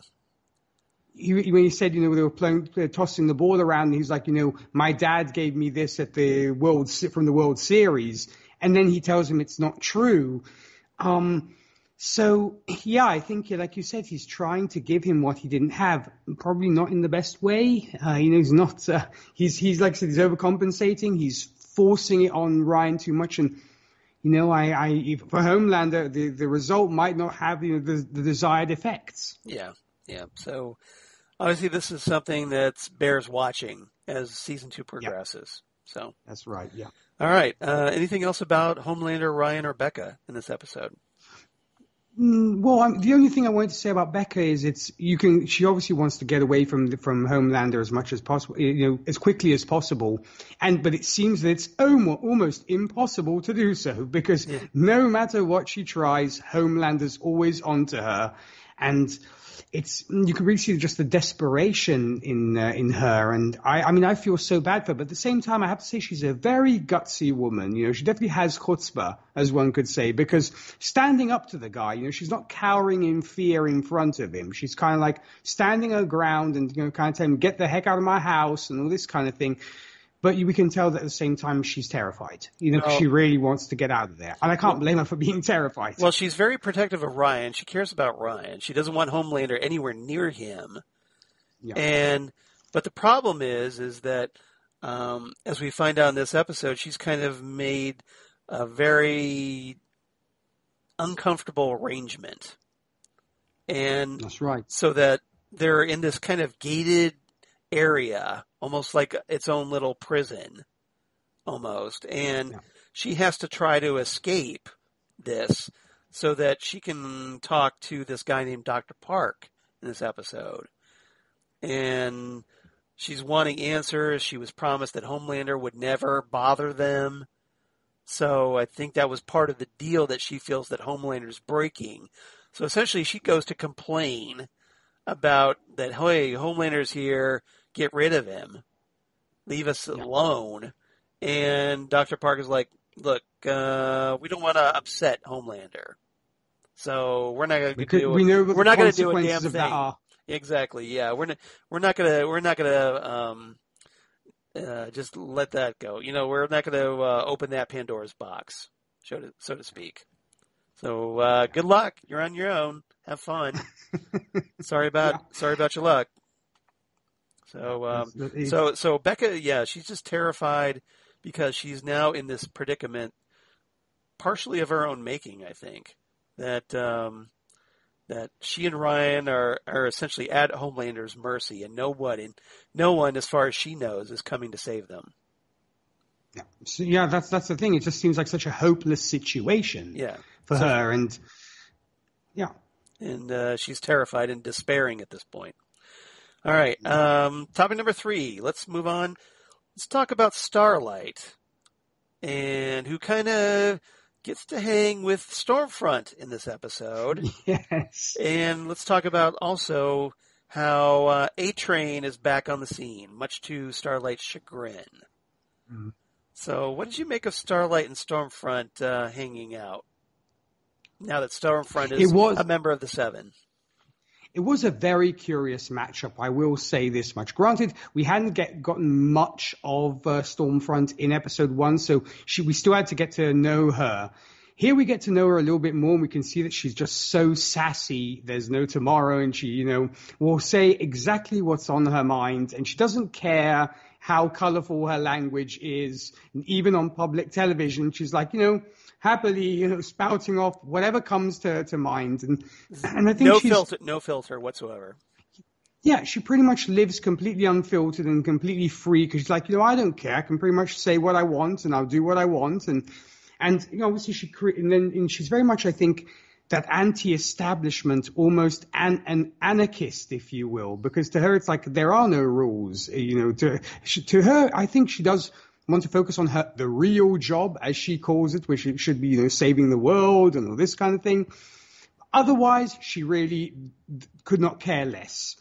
He, when he said, you know, they were playing, tossing the ball around, he was like, you know, my dad gave me this at the World from the World Series, and then he tells him it's not true. Um, so yeah, I think, like you said, he's trying to give him what he didn't have, probably not in the best way. Uh, you know, he's not. Uh, he's he's like I said, he's overcompensating. He's forcing it on Ryan too much, and you know, I, I for Homelander, the the result might not have, you know, the, the desired effects. Yeah. Yeah, so obviously this is something that bears watching as season two progresses. Yeah. So that's right, yeah. All right, uh, anything else about Homelander, Ryan, or Becca in this episode? Mm, well, I'm, the only thing I wanted to say about Becca is it's you can. She obviously wants to get away from from Homelander as much as possible, you know, as quickly as possible. And but it seems that it's almost impossible to do so, because yeah. no matter what she tries, Homelander's always onto her, and it's you can really see just the desperation in uh, in her. And I, I mean, I feel so bad for her. But at the same time, I have to say she's a very gutsy woman. You know, she definitely has chutzpah, as one could say, because standing up to the guy, you know, she's not cowering in fear in front of him. She's kind of like standing her ground and, you know, kind of telling him, get the heck out of my house and all this kind of thing. But we can tell that at the same time she's terrified. You know, well, she really wants to get out of there. And I can't blame her for being terrified. Well, she's very protective of Ryan. She cares about Ryan. She doesn't want Homelander anywhere near him. Yeah. And but the problem is, is that um, as we find out in this episode, she's kind of made a very uncomfortable arrangement. And that's right. So that they're in this kind of gated area, almost like its own little prison, almost. And yeah. she has to try to escape this so that she can talk to this guy named Doctor Park in this episode. And she's wanting answers. She was promised that Homelander would never bother them. So I think that was part of the deal that she feels that Homelander's breaking. So essentially she goes to complain about that, hey, Homelander's here. Get rid of him. Leave us yeah. alone. And Doctor Park is like, look, uh, we don't want to upset Homelander. So we're not going to do we know we're not going to do a damn thing. Exactly. Yeah, we're not we're not going to we're not going to um uh, just let that go. You know, we're not going to uh, open that Pandora's box, so to, so to speak. So uh, good luck. You're on your own. Have fun. sorry about yeah. sorry about your luck. So, um, so, so Becca, yeah, she's just terrified because she's now in this predicament, partially of her own making, I think, that um, that she and Ryan are, are essentially at Homelander's mercy, and no one, and no one, as far as she knows, is coming to save them. Yeah, so, yeah, that's that's the thing. It just seems like such a hopeless situation. Yeah. for so, her, and yeah, and uh, she's terrified and despairing at this point. All right, um, topic number three. Let's move on. Let's talk about Starlight, and who kind of gets to hang with Stormfront in this episode. Yes. And let's talk about also how uh, A-Train is back on the scene, much to Starlight's chagrin. Mm-hmm. So what did you make of Starlight and Stormfront uh, hanging out, now that Stormfront is was- a member of the Seven? It was a very curious matchup, I will say this much. Granted, we hadn't get, gotten much of uh, Stormfront in episode one, so she, we still had to get to know her. Here we get to know her a little bit more, and we can see that she's just so sassy. There's no tomorrow, and she, you know, will say exactly what's on her mind, and she doesn't care how colorful her language is. And even on public television, she's like, you know, happily, you know, spouting off whatever comes to, to mind. And, and I think no she's, filter, no filter whatsoever. Yeah, she pretty much lives completely unfiltered and completely free, because she's like, you know, I don't care. I can pretty much say what I want, and I'll do what I want. And, and you know, obviously she cre- and then and she's very much, I think, that anti-establishment, almost an, an anarchist, if you will, because to her it's like there are no rules. You know, to she, to her, I think she does want to focus on her the real job, as she calls it, which it should be, you know, saving the world and all this kind of thing. Otherwise, she really could not care less.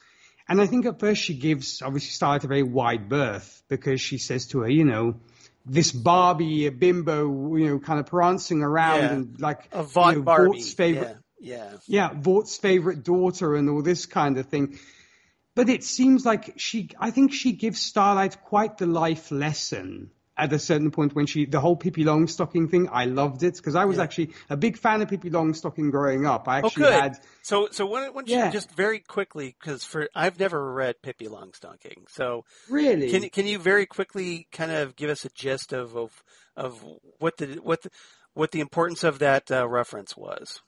And I think at first she gives, obviously, Starlight a very wide berth, because she says to her, you know, this Barbie, a bimbo, you know, kind of prancing around, yeah. and like a Vought, you know, Barbie. Vaught's favorite, yeah, yeah, yeah, Vaught's favorite daughter, and all this kind of thing. But it seems like she, I think she gives Starlight quite the life lesson at a certain point when she, the whole Pippi Longstocking thing. I loved it, because I was yeah. actually a big fan of Pippi Longstocking growing up. I actually oh, good. had so so. Why don't you yeah. just very quickly, because for I've never read Pippi Longstocking, so really, can can you very quickly kind of give us a gist of of, of what the what the, what the importance of that uh, reference was?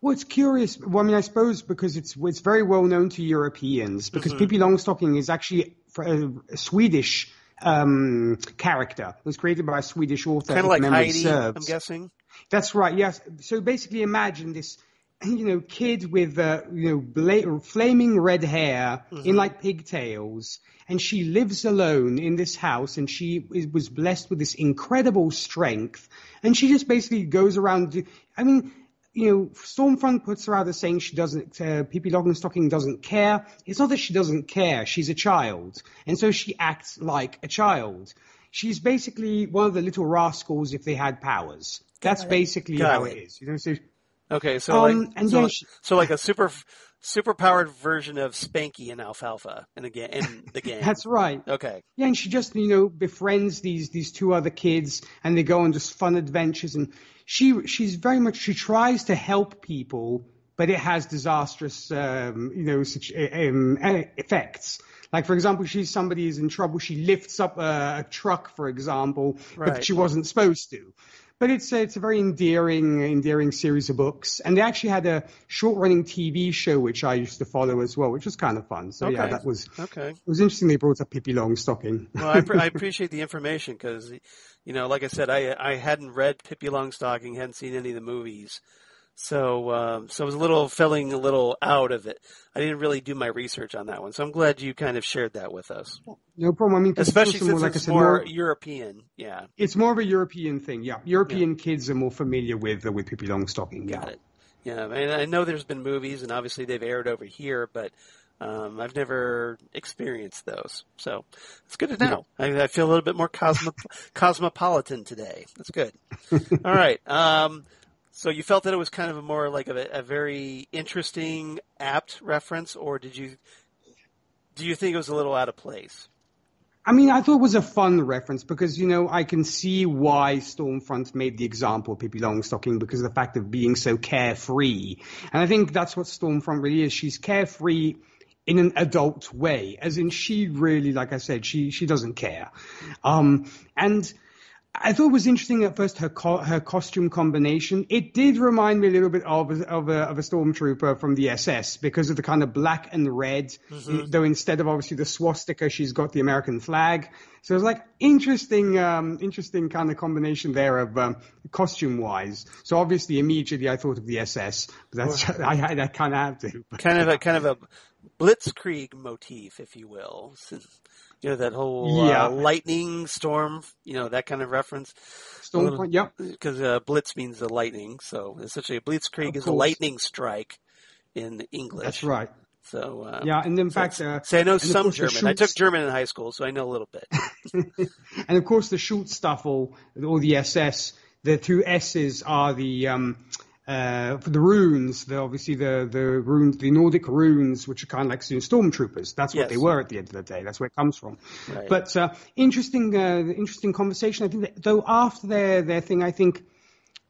Well, it's curious. Well, I mean, I suppose because it's it's very well known to Europeans, because mm-hmm. Pippi Longstocking is actually a Swedish um, character. It was created by a Swedish author. Kind of like memory Heidi, serves. I'm guessing. That's right. Yes. So basically, imagine this, you know, kid with uh, you know bla- flaming red hair, mm-hmm. in like pigtails, and she lives alone in this house, and she is, was blessed with this incredible strength, and she just basically goes around. I mean. you know, Stormfront puts her out as saying she doesn't, uh, Pippi Longstocking doesn't care. It's not that she doesn't care. She's a child. And so she acts like a child. She's basically one of the little rascals if they had powers. That's basically Got how it. it is. You know, so, okay, so, um, like, and so, yeah, she, so like a super super powered version of Spanky and Alfalfa in the, ga- in the game. That's right. Okay. Yeah, and she just, you know, befriends these these two other kids, and they go on just fun adventures. And she she's very much, she tries to help people, but it has disastrous, um, you know, such, um, effects. Like, for example, she's somebody who's in trouble. She lifts up a, a truck, for example, right. but she wasn't supposed to. But it's a, it's a very endearing, endearing series of books. And they actually had a short-running T V show, which I used to follow as well, which was kind of fun. So, okay. yeah, that was okay. It was interesting they brought up Pippi Longstocking. Well, I, pr- I appreciate the information because, you know, like I said, I, I hadn't read Pippi Longstocking, hadn't seen any of the movies. So um, so I was a little feeling a little out of it. I didn't really do my research on that one. So I'm glad you kind of shared that with us. No problem. I mean, especially since more, like it's I said, more, more European. Yeah. It's more of a European thing. Yeah. European yeah. kids are more familiar with uh, with Pippi Longstocking. Yeah. Got it. Yeah. And I know there's been movies and obviously they've aired over here, but um, I've never experienced those. So it's good to know. Yeah. I, I feel a little bit more cosmo- cosmopolitan today. That's good. All right. Um So you felt that it was kind of a more like a, a very interesting, apt reference, or did you do you think it was a little out of place? I mean, I thought it was a fun reference because, you know, I can see why Stormfront made the example of Pippi Longstocking because of the fact of being so carefree. And I think that's what Stormfront really is. She's carefree in an adult way, as in she really, like I said, she, she doesn't care. Um, and... I thought it was interesting at first her co- her costume combination. It did remind me a little bit of a, of a, of a stormtrooper from the S S because of the kind of black and red. Mm-hmm. Though instead of obviously the swastika, she's got the American flag. So it's like interesting, um, interesting kind of combination there of um, costume wise. So obviously immediately I thought of the S S. But that's well, I, I, I kind of have to. Kind of a kind of a blitzkrieg motif, if you will. You know, that whole yeah. uh, lightning storm, you know, that kind of reference. Stormfront, yep. Because uh, blitz means the lightning. So essentially a blitzkrieg is a lightning strike in English. That's right. So um, yeah, and in so fact, uh, so I know some German. Schultz... I took German in high school, so I know a little bit. And of course, the Schutzstaffel or the S S, the two S's are the um, uh, for the runes. The obviously the the runes, the Nordic runes, which are kind of like stormtroopers. That's what yes. they were at the end of the day. That's where it comes from. Right. But uh, interesting, uh, interesting conversation. I think that, though after their their thing, I think.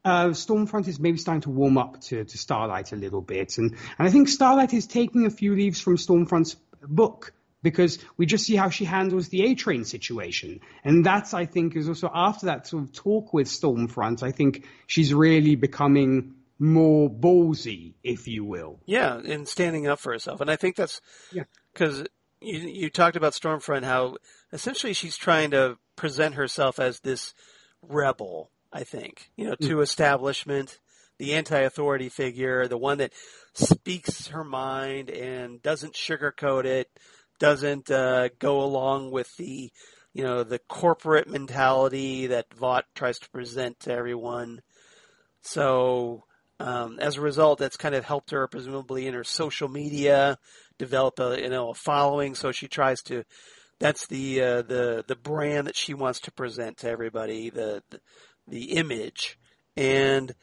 Uh, Stormfront is maybe starting to warm up to, to Starlight a little bit. And, and I think Starlight is taking a few leaves from Stormfront's book because we just see how she handles the A-Train situation. And that's, I think, is also after that sort of talk with Stormfront, I think she's really becoming more ballsy, if you will. Yeah, and standing up for herself. And I think that's because yeah. you, you talked about Stormfront, how essentially she's trying to present herself as this rebel. I think, you know, to establishment, the anti-authority figure, the one that speaks her mind and doesn't sugarcoat it, doesn't uh, go along with the, you know, the corporate mentality that Vought tries to present to everyone. So um, as a result, that's kind of helped her presumably in her social media, develop a, you know, a following. So she tries to, that's the, uh, the, the brand that she wants to present to everybody, the, the the image. And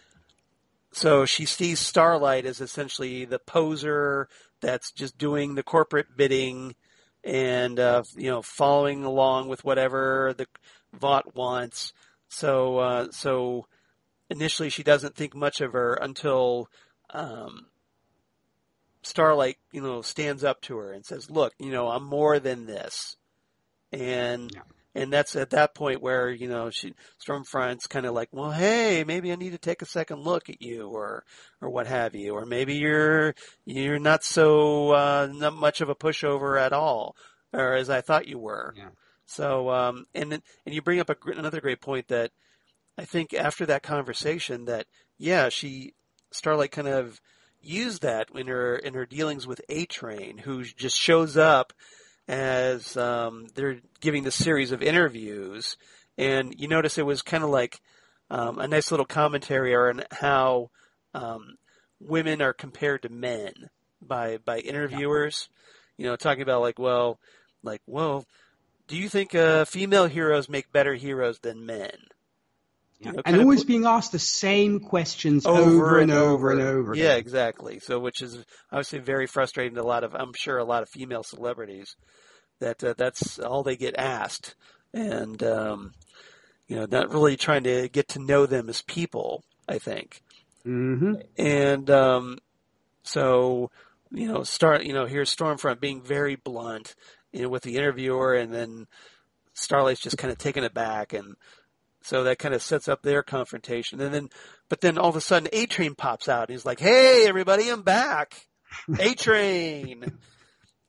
so she sees Starlight as essentially the poser that's just doing the corporate bidding and, uh, you know, following along with whatever the Vought wants. So, uh, so initially she doesn't think much of her until, um, Starlight, you know, stands up to her and says, look, you know, I'm more than this. And, yeah. And that's at that point where, you know, she, Stormfront's kind of like, well, hey, maybe I need to take a second look at you or or what have you. Or maybe you're you're not so uh, not much of a pushover at all, or as I thought you were. Yeah. So um, and and you bring up a, another great point that I think after that conversation that, yeah, she Starlight kind of used that in her in her dealings with A-Train, who just shows up. As um, they're giving this series of interviews, and you notice it was kind of like um, a nice little commentary on how um, women are compared to men by by interviewers, you know, talking about like, well, like, well, do you think uh, female heroes make better heroes than men? You know, and always of, being asked the same questions over, over and over and over. Yeah, exactly. So, which is obviously very frustrating to a lot of, I'm sure, a lot of female celebrities that uh, that's all they get asked. And, um, you know, not really trying to get to know them as people, I think. Mm-hmm. And um, so, you know, start, you know, here's Stormfront being very blunt, you know, with the interviewer, and then Starlight's just kind of taking it back, and so that kind of sets up their confrontation. And then, but then all of a sudden, A-Train pops out. And he's like, "Hey, everybody, I'm back, A-Train."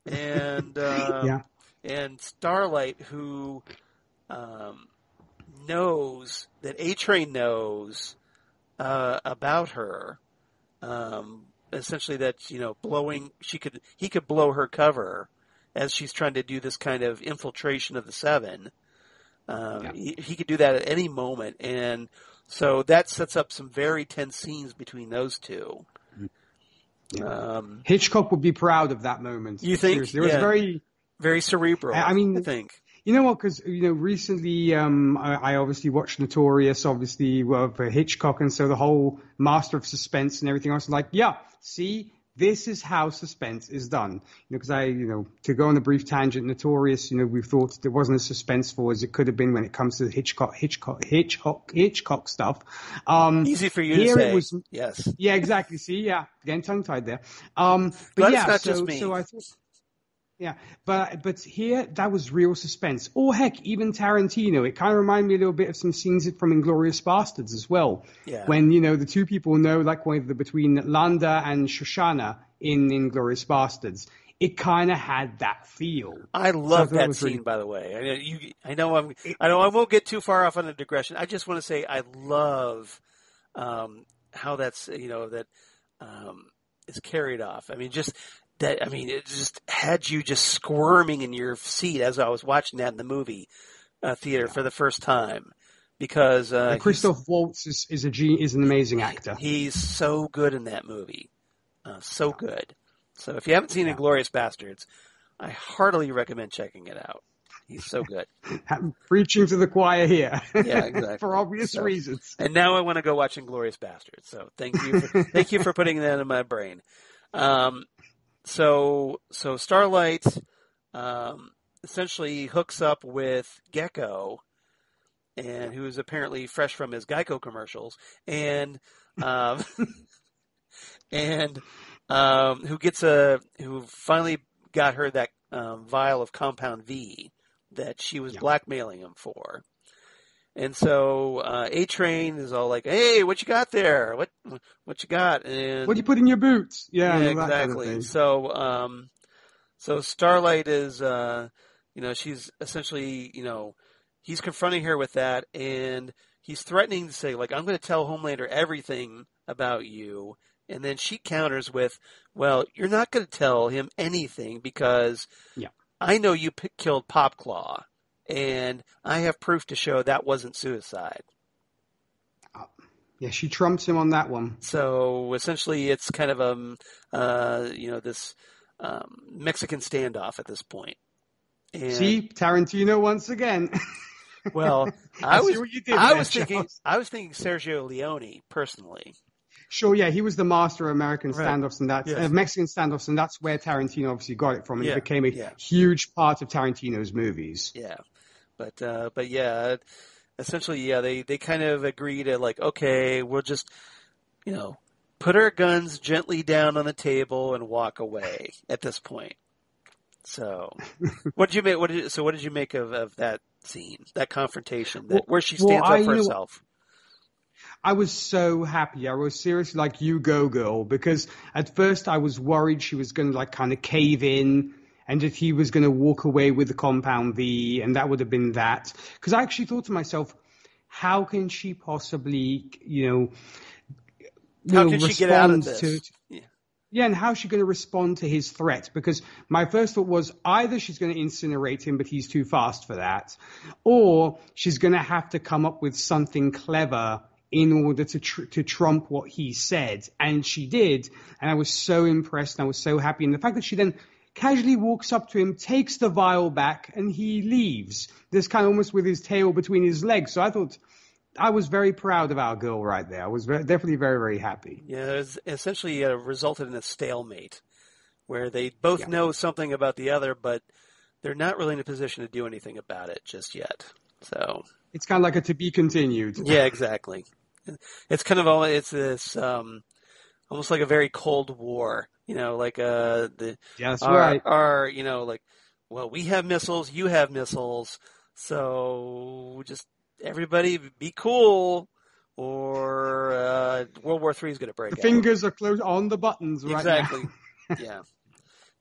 and um, yeah. and Starlight, who um, knows that A-Train knows uh, about her, um, essentially that you know, blowing she could he could blow her cover as she's trying to do this kind of infiltration of the Seven. Um, yeah. he, he could do that at any moment, and so that sets up some very tense scenes between those two. Yeah. Um, Hitchcock would be proud of that moment. You think? Seriously. It was yeah. very, very cerebral. I mean, I think you know what? Because you know, recently um, I, I obviously watched Notorious, obviously uh, for Hitchcock, and so the whole master of suspense and everything else. Like, yeah, see. This is how suspense is done. You know, because I, you know, to go on a brief tangent, Notorious, you know, we thought it wasn't as suspenseful as it could have been when it comes to the Hitchcock, Hitchcock, Hitchcock, Hitchcock stuff. Um, Easy for you to say. It was, yes. Yeah, exactly. See, yeah, getting tongue tied there. Um, but That's yeah, not so, just me. So I thought, yeah, but but here that was real suspense. Or heck, even Tarantino. It kind of reminded me a little bit of some scenes from *Inglourious Bastards* as well. Yeah. When you know the two people know, like whether between Landa and Shoshana in *Inglourious Bastards*, it kind of had that feel. I love so I that, that scene, really... by the way. I know, you, I know I'm. I know I won't get too far off on a digression. I just want to say I love um, how that's you know that um, is carried off. I mean, just. That I mean, it just had you just squirming in your seat as I was watching that in the movie uh, theater yeah. for the first time, because uh, Christoph Waltz is is a G, is an amazing actor. He, he's so good in that movie, uh, so yeah. good. So if you haven't seen yeah. *Inglourious Bastards*, I heartily recommend checking it out. He's so good. I'm preaching to the choir here. Yeah, exactly. For obvious so, reasons. And now I want to go watch *Inglourious Bastards*. So thank you, for, thank you for putting that in my brain. Um, So, so Starlight um, essentially hooks up with Gecko, and who is apparently fresh from his Geico commercials, and um, and um, who gets a who finally got her that um, vial of Compound V that she was yeah. blackmailing him for, and so uh, A-Train is all like, "Hey, what you got there? What?" What you got? And what do you put in your boots? Yeah, yeah exactly. Kind of so, um, so Starlight is, uh, you know, she's essentially, you know, he's confronting her with that, and he's threatening to say, like, "I'm going to tell Homelander everything about you," and then she counters with, "Well, you're not going to tell him anything because yeah. I know you p- killed Popclaw, and I have proof to show that wasn't suicide." Yeah, she trumps him on that one. So essentially, it's kind of a uh, you know this um, Mexican standoff at this point. And, see, Tarantino once again. Well, I, I was what you did I there, was thinking Charles. I was thinking Sergio Leone personally. Sure, yeah, he was the master of American standoffs right. and that's yes. uh, Mexican standoffs, and that's where Tarantino obviously got it from. And yeah. It became a yeah. huge part of Tarantino's movies. Yeah, but uh, but yeah. Essentially, yeah, they, they kind of agree to, like, okay, we'll just, you know, put our guns gently down on the table and walk away at this point. So, what did you make? What did you, so, what did you make of, of that scene, that confrontation, that, well, where she stands well, I, up for herself? Know, I was so happy. I was seriously like, "You go, girl," because at first I was worried she was going to like kind of cave in. And if he was going to walk away with the Compound V, and that would have been that. Because I actually thought to myself, how can she possibly, you know, how you can know, she get out of this? To, yeah. yeah, and how is she going to respond to his threat? Because my first thought was either she's going to incinerate him, but he's too fast for that, or she's going to have to come up with something clever in order to tr- to trump what he said. And she did. And I was so impressed and I was so happy. And the fact that she then casually walks up to him, takes the vial back, and he leaves. This kind of almost with his tail between his legs. So I thought I was very proud of our girl right there. I was very, definitely very, very happy. Yeah, it's essentially uh, resulted in a stalemate where they both yeah. know something about the other, but they're not really in a position to do anything about it just yet. So it's kind of like a to be continued. Yeah, exactly. It's kind of all, it's this, um, almost like a very Cold War, you know, like, uh, the, yes, our, right. our, you know, like, well, we have missiles, you have missiles. So just everybody be cool or, uh, World War Three is going to break. The out. Fingers are close on the buttons. Right exactly. Now. yeah.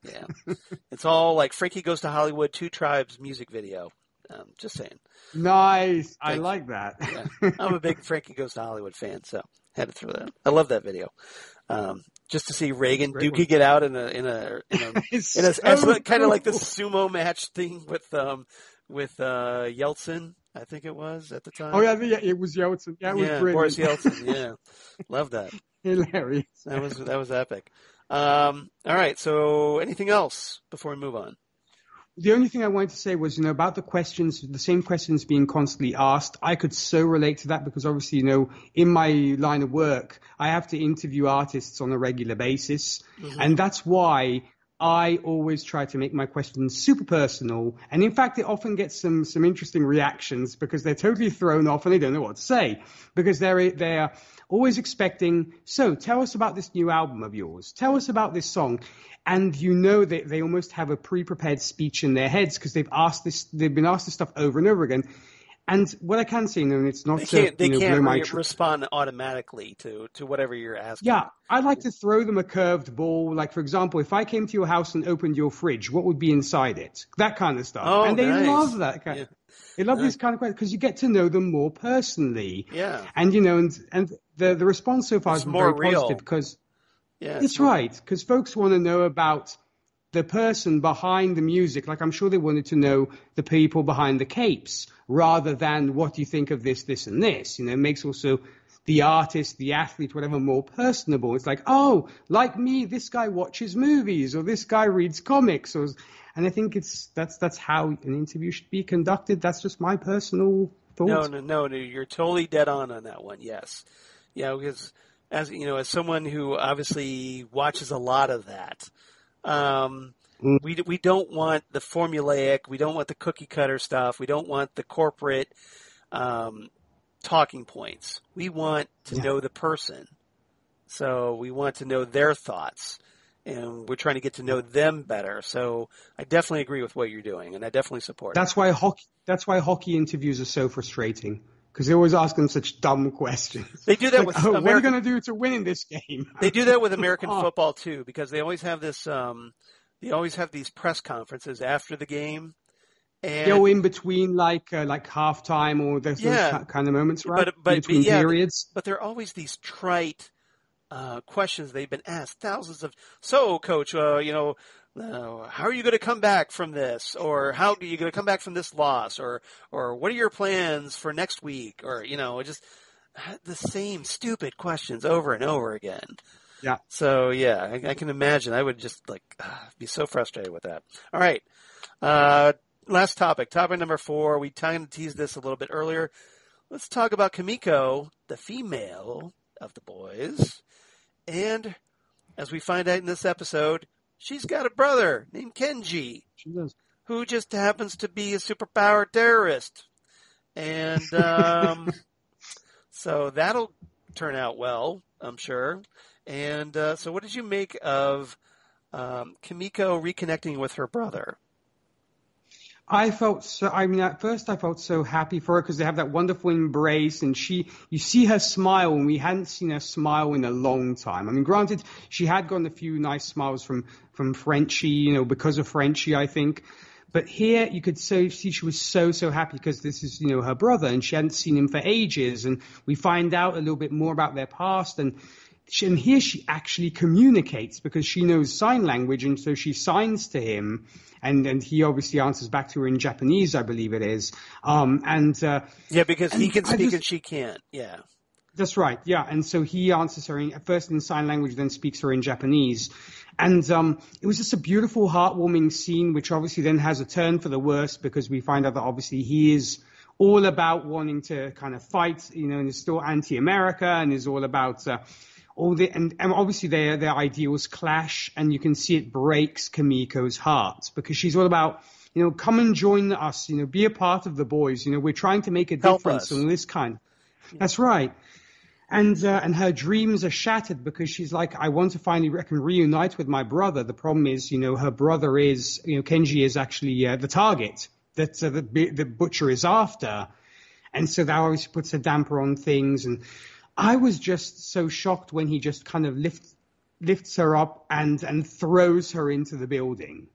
Yeah. It's all like Frankie Goes to Hollywood, Two Tribes music video. Um, just saying. Nice. Thanks. I like that. yeah. I'm a big Frankie Goes to Hollywood fan, so had to throw that. I love that video. Um, just to see Reagan Dookie get out in a in a in a, in a so cool. kind of like this sumo match thing with um with uh, Yeltsin, I think it was at the time. Oh yeah, yeah it was Yeltsin. Yeah, it yeah, was Boris Yeltsin. Yeah, love that. Hilarious. That was that was epic. Um, all right. So anything else before we move on? The only thing I wanted to say was, you know, about the questions, the same questions being constantly asked. I could so relate to that because obviously, you know, in my line of work, I have to interview artists on a regular basis. Mm-hmm. And that's why I always try to make my questions super personal. And in fact, it often gets some, some interesting reactions because they're totally thrown off and they don't know what to say because they're, they're always expecting, so tell us about this new album of yours. Tell us about this song. And you know that they, they almost have a pre-prepared speech in their heads because they've asked this, they've been asked this stuff over and over again. And what I can say, and it's not they can't, to you they know, can't blow my re- tr- respond automatically to, to whatever you're asking. Yeah, I like to throw them a curved ball. Like for example, if I came to your house and opened your fridge, what would be inside it? That kind of stuff. Oh, and they nice. love that kind. Yeah. They love nice. These kind of questions because you get to know them more personally. Yeah, and you know, and and the the response so far it's has been more very real. Positive because. Yeah, it's cool. right, because folks want to know about the person behind the music. Like I'm sure they wanted to know the people behind the capes rather than what do you think of this, this, and this. You know, it makes also the artist, the athlete, whatever, more personable. It's like, oh, like me, this guy watches movies or this guy reads comics. Or, and I think it's that's that's how an interview should be conducted. That's just my personal thought. No, no, no, no. You're totally dead on on that one, yes. Yeah, because... As you know, as someone who obviously watches a lot of that, um, we we don't want the formulaic, we don't want the cookie cutter stuff, we don't want the corporate um, talking points. We want to yeah. know the person, so we want to know their thoughts, and we're trying to get to know them better. So I definitely agree with what you're doing, and I definitely support. That's it. why hockey. That's why hockey interviews are so frustrating. Because they always ask them such dumb questions. They do that like, with oh, American, what are you going to do to win in this game? They do that with American oh. football too, because they always have this. Um, they always have these press conferences after the game, and go in between like uh, like halftime or those, yeah. those kind of moments, right? But but in between yeah, periods. But there are always these trite uh, questions they've been asked thousands of. So, coach, uh, you know. Uh, how are you going to come back from this? Or how are you going to come back from this loss? Or, or what are your plans for next week? Or, you know, just the same stupid questions over and over again. Yeah. So, yeah, I, I can imagine. I would just, like, uh, be so frustrated with that. All right. Uh, last topic. Topic number four. We kind of teased this a little bit earlier. Let's talk about Kimiko, the female of the boys. And as we find out in this episode, she's got a brother named Kenji, she does. Who just happens to be a superpower terrorist. And um, so that'll turn out well, I'm sure. And uh, so what did you make of um, Kimiko reconnecting with her brother? I felt so, I mean, at first I felt so happy for her because they have that wonderful embrace and she, you see her smile and we hadn't seen her smile in a long time. I mean, granted, she had gotten a few nice smiles from, from Frenchie, you know, because of Frenchie, I think. But here you could so see she was so, so happy because this is, you know, her brother and she hadn't seen him for ages. And we find out a little bit more about their past and, She, and here she actually communicates because she knows sign language, and so she signs to him, and, and he obviously answers back to her in Japanese, I believe it is. Um, and uh, yeah, because and he can speak just, and she can't. Yeah, That's right, yeah. And so he answers her in, at first in sign language, then speaks her in Japanese. And um, it was just a beautiful, heartwarming scene, which obviously then has a turn for the worse because we find out that obviously he is all about wanting to kind of fight, you know, and is still anti-America and is all about uh, all the, and, and obviously their, their ideals clash, and you can see it breaks Kimiko's heart because she's all about, you know, come and join us, you know, be a part of the boys, you know, we're trying to make a Help difference us. on this kind. Yeah. That's right. And uh, and her dreams are shattered because she's like, I want to finally re- can reunite with my brother. The problem is, you know, her brother is, you know, Kenji is actually uh, the target that uh, the, the butcher is after. And so that always puts a damper on things. And I was just so shocked when he just kind of lift, lifts her up and, and throws her into the building.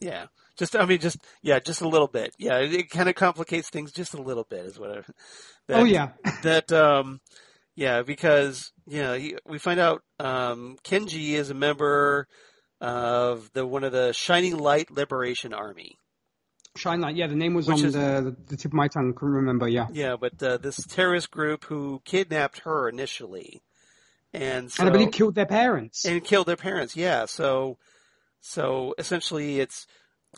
Yeah. Just, I mean, just, yeah, just a little bit. Yeah. It, it kind of complicates things just a little bit is what I, that, oh, yeah. that, um, Yeah, because, you know, he, we find out um, Kenji is a member of the one of the Shining Light Liberation Army. Shining Light, yeah, the name was Which on is, the, the tip of my tongue, couldn't remember, yeah. Yeah, but uh, this terrorist group who kidnapped her initially. And, so, and I believe killed their parents. And killed their parents, yeah. So, so essentially it's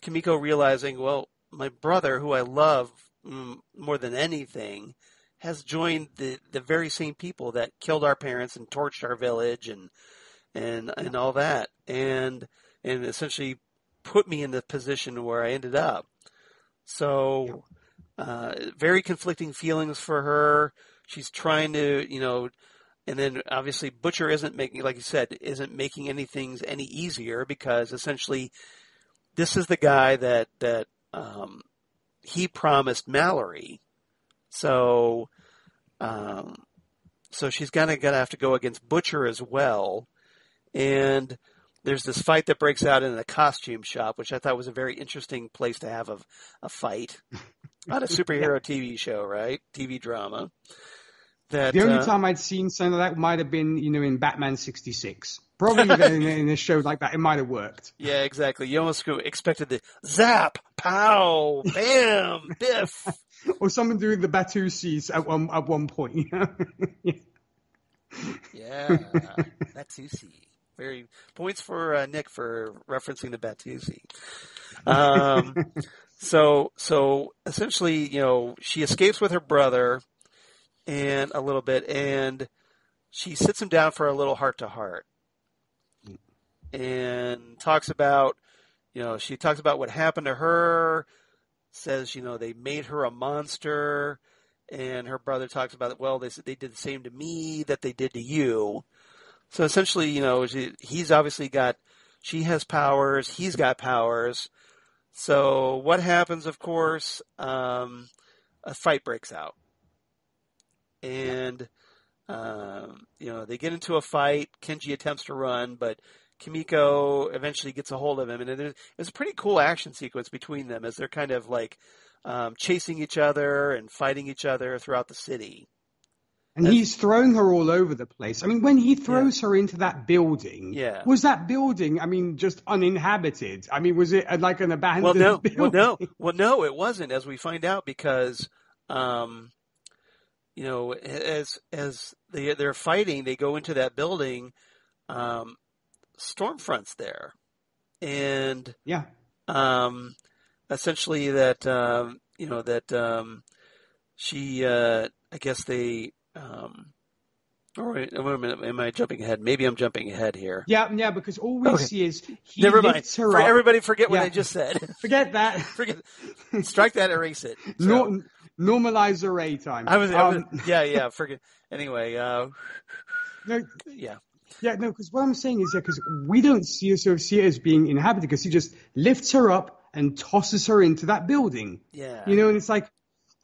Kimiko realizing, well, my brother, who I love mm, more than anything, has joined the, the very same people that killed our parents and torched our village and and and all that and and essentially put me in the position where I ended up. So uh, very conflicting feelings for her. She's trying to, you know, and then obviously Butcher isn't making, like you said, isn't making any things any easier because essentially this is the guy that that um, he promised Mallory. So, um, so she's gonna gonna have to go against Butcher as well, and there's this fight that breaks out in a costume shop, which I thought was a very interesting place to have a, a fight on a superhero T V show, right? T V drama. That the only uh, time I'd seen some of that might have been, you know, in Batman sixty-six. Probably in, in a show like that, it might have worked. Yeah, exactly. You almost expected the zap, pow, bam, biff. Or someone doing the Batusis at one at one point, you know? Yeah, yeah. Batusi. Very points for uh, Nick for referencing the Batusi. Um, so so essentially, you know, she escapes with her brother, and a little bit, and she sits him down for a little heart to heart, and talks about, you know, she talks about what happened to her. Says, you know, they made her a monster, and her brother talks about, well, they they did the same to me that they did to you. So essentially, you know, she, he's obviously got, she has powers, he's got powers. So what happens? Of course, um, a fight breaks out, and um, you know, they get into a fight. Kenji attempts to run, but Kimiko eventually gets a hold of him, and it's a pretty cool action sequence between them as they're kind of like um, chasing each other and fighting each other throughout the city. And That's, he's throwing her all over the place. I mean, when he throws yeah. her into that building, yeah. was that building, I mean, just uninhabited? I mean, was it like an abandoned well, no, building? Well, no. Well, no, it wasn't, as we find out, because, um, you know, as as they, they're fighting, they go into that building, um, Stormfront's there, and yeah, um, essentially that um, you know that um, she, uh, I guess they. Um, or wait, wait a minute, am I jumping ahead? Maybe I'm jumping ahead here. Yeah, yeah, because all we okay. see is he Never lifts mind. her For up. Everybody, forget yeah. what I just said. Forget that. forget. Strike that. Erase it. So, Norm- normalize array time. I was. I was um, yeah, yeah. Forget. Anyway. Uh, no. Yeah. Yeah, no, because what I'm saying is that because we don't see her, so see her as being inhabited because he just lifts her up and tosses her into that building. Yeah. You know, and it's like,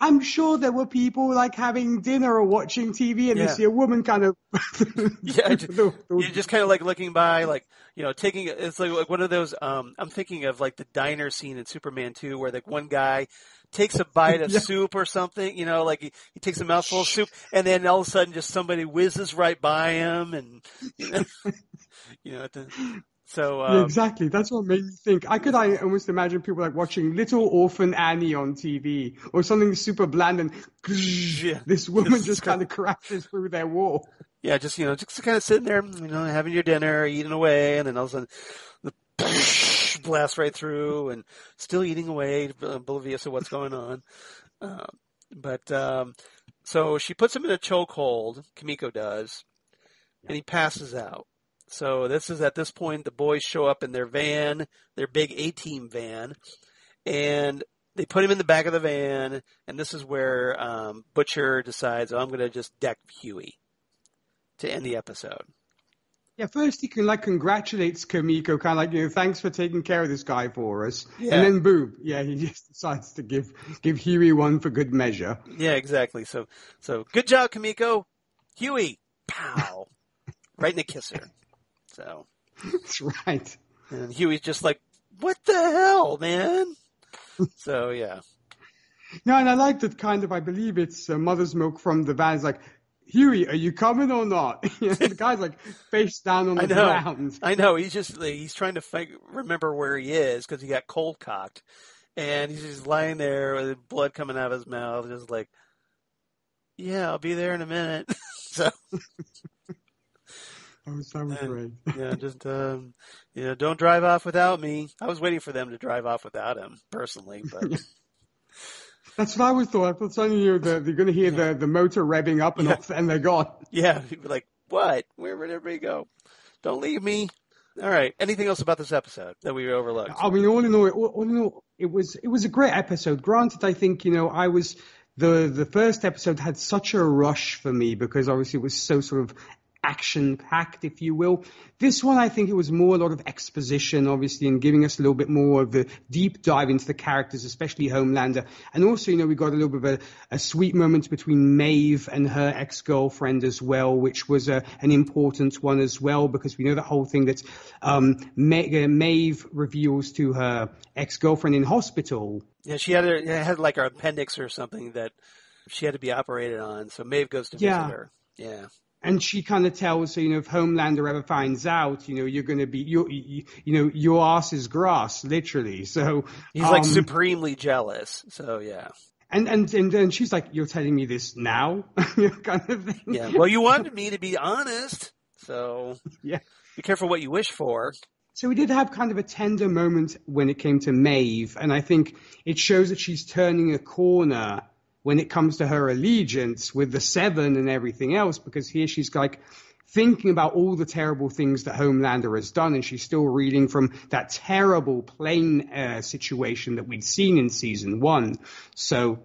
I'm sure there were people like having dinner or watching T V and yeah. they see a woman kind of. yeah, you're just kind of like looking by, like, you know, taking, it's like one of those, um, I'm thinking of like the diner scene in Superman two where like one guy takes a bite of yeah. soup or something, you know, like he, he takes a mouthful of soup, and then all of a sudden just somebody whizzes right by him, and you know, you know, the, So um, yeah, exactly, that's what made me think. I could, I almost imagine people like watching Little Orphan Annie on T V or something super bland, and yeah, this woman just, just kind of crashes through their wall. Yeah, just you know, just kind of sitting there, you know, having your dinner, eating away, and then all of a sudden, the blast right through, and still eating away, oblivious of what's going on. Uh, but um, so she puts him in a chokehold. Kimiko does, and he passes out. So this is at this point, the boys show up in their van, their big A-team van, and they put him in the back of the van. And this is where um, Butcher decides, oh, I'm going to just deck Hughie to end the episode. Yeah, first he can like congratulates Kimiko, kind of like, you know, thanks for taking care of this guy for us. Yeah. And then boom, yeah, he just decides to give give Hughie one for good measure. Yeah, exactly. So, so good job, Kimiko. Hughie, pow, right in the kisser. So that's right. And Huey's just like, what the hell, man? So, yeah. No, and I like that kind of, I believe it's uh, Mother's Milk from the van. It's like, Hughie, are you coming or not? The guy's like face down on the I know, ground. I know. He's just, like, he's trying to fight, remember where he is because he got cold cocked. And he's just lying there with blood coming out of his mouth. Just like, yeah, I'll be there in a minute. So. Oh, that was great. Yeah, just, um, you know, don't drive off without me. I was waiting for them to drive off without him, personally. But yeah. That's what I was thought. I thought suddenly you're, the, you're going to hear the, the motor revving up and, yeah. off, and they're gone. Yeah, you'd be like, what? Where would everybody go? Don't leave me. All right. Anything else about this episode that we overlooked? I mean, all in all, all, all in all, it was it was a great episode. Granted, I think, you know, I was the the first episode had such a rush for me because obviously it was so sort of action-packed, if you will. This one, I think it was more a lot of exposition, obviously, and giving us a little bit more of the deep dive into the characters, especially Homelander. And also, you know, we got a little bit of a, a sweet moment between Maeve and her ex-girlfriend as well, which was a, an important one as well, because we know the whole thing that um, Ma- Maeve reveals to her ex-girlfriend in hospital. Yeah, she had, a, had like an appendix or something that she had to be operated on, so Maeve goes to yeah. visit her. Yeah. And she kind of tells, you know, if Homelander ever finds out, you know, you're going to be, you, you, you know, your ass is grass, literally. So he's um, like supremely jealous. So, yeah. And, and, and, and she's like, you're telling me this now? Kind of thing. Yeah. Well, you wanted me to be honest. So yeah, be careful what you wish for. So we did have kind of a tender moment when it came to Maeve. And I think it shows that she's turning a corner when it comes to her allegiance with the Seven and everything else, because here she's like thinking about all the terrible things that Homelander has done, and she's still reading from that terrible plane uh, situation that we'd seen in season one. So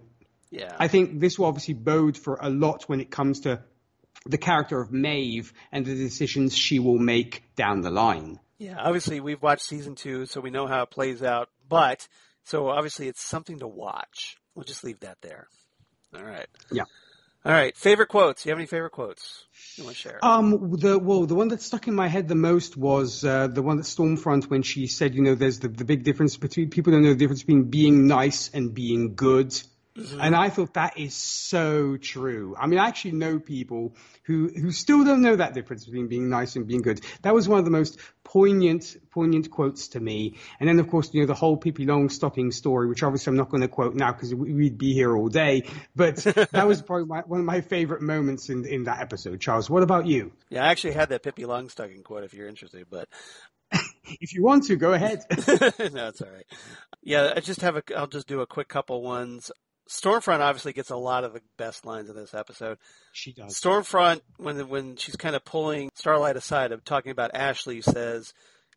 yeah, I think this will obviously bode for a lot when it comes to the character of Maeve and the decisions she will make down the line. Yeah, obviously we've watched season two, so we know how it plays out. But so obviously it's something to watch. We'll just leave that there. All right. Yeah. All right. Favorite quotes. Do you have any favorite quotes you want to share? Um, the, well, the one that stuck in my head the most was uh, the one that Stormfront, when she said, you know, there's the, the big difference between people don't know the difference between being nice and being good. Mm-hmm. And I thought that is so true. I mean, I actually know people who, who still don't know that difference between being nice and being good. That was one of the most poignant, poignant quotes to me. And then, of course, you know, the whole Pippi Longstocking story, which obviously I'm not going to quote now because we'd be here all day. But that was probably my, one of my favorite moments in, in that episode. Charles, what about you? Yeah, I actually had that Pippi Longstocking quote if you're interested, but... If you want to, go ahead. No, it's all right. Yeah, I just have a, I'll just do a quick couple ones. Stormfront obviously gets a lot of the best lines in this episode. She does. Stormfront, when when she's kind of pulling Starlight aside of talking about Ashley, says,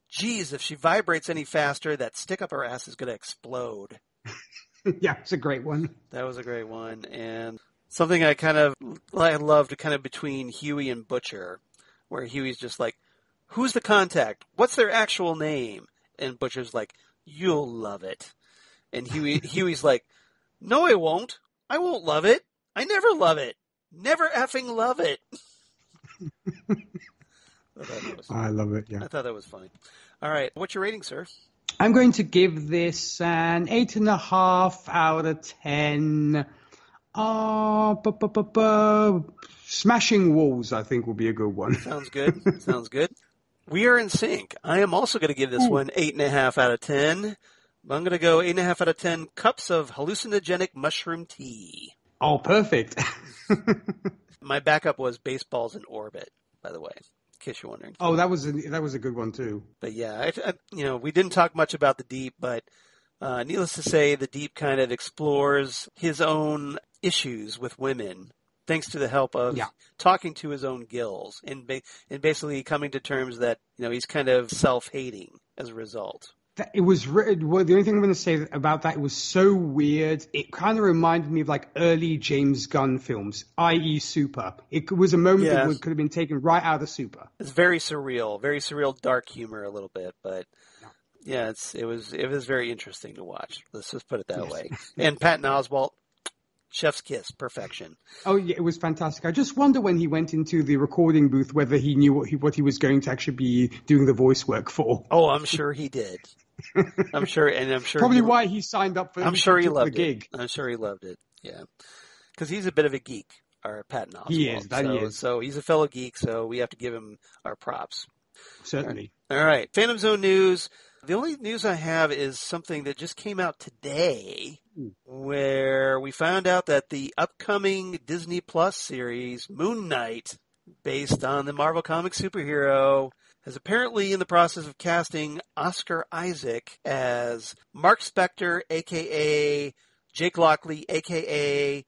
geez, if she vibrates any faster, that stick up her ass is going to explode. Yeah, it's a great one. That was a great one. And something I kind of I loved kind of between Hughie and Butcher, where Huey's just like, who's the contact? What's their actual name? And Butcher's like, you'll love it. And Huey Huey's like, no, I won't. I won't love it. I never love it. Never effing love it. I, I love it, yeah. I thought that was funny. All right. What's your rating, sir? I'm going to give this an eight and a half out of ten. Oh, bu- bu- bu- bu- Smashing Walls, I think, will be a good one. Sounds good. Sounds good. We are in sync. I am also going to give this Ooh. one eight point five out of ten. I'm going to go eight point five out of ten cups of hallucinogenic mushroom tea. Oh, perfect. My backup was Baseball's in Orbit, by the way, in case you're wondering. Oh, that was a, that was a good one, too. But yeah, I, I, you know, we didn't talk much about The Deep, but uh, needless to say, The Deep kind of explores his own issues with women, thanks to the help of yeah. talking to his own gills and, ba- and basically coming to terms that, you know, he's kind of self-hating as a result. It was well, the only thing I'm going to say about that, it was so weird. It kind of reminded me of like early James Gunn films, that is. Super. It was a moment yes. that could have been taken right out of Super. It's very surreal, very surreal, dark humor a little bit, but yeah, it's it was it was very interesting to watch. Let's just put it that yes. way. And Patton Oswalt, chef's kiss, perfection. Oh yeah, it was fantastic. I just wonder when he went into the recording booth whether he knew what he what he was going to actually be doing the voice work for. Oh, I'm sure he did. I'm sure, and I'm sure probably he, why he signed up for. I'm sure he loved the gig. It. I'm sure he loved it. Yeah, because he's a bit of a geek, our Patton Oswalt. He is. That so, he is. So he's a fellow geek. So we have to give him our props. Certainly. All right. All right. Fandom Zone news. The only news I have is something that just came out today, Ooh. where we found out that the upcoming Disney Plus series Moon Knight, based on the Marvel comic superhero, is apparently in the process of casting Oscar Isaac as Mark Spector, a k a. Jake Lockley, a k a.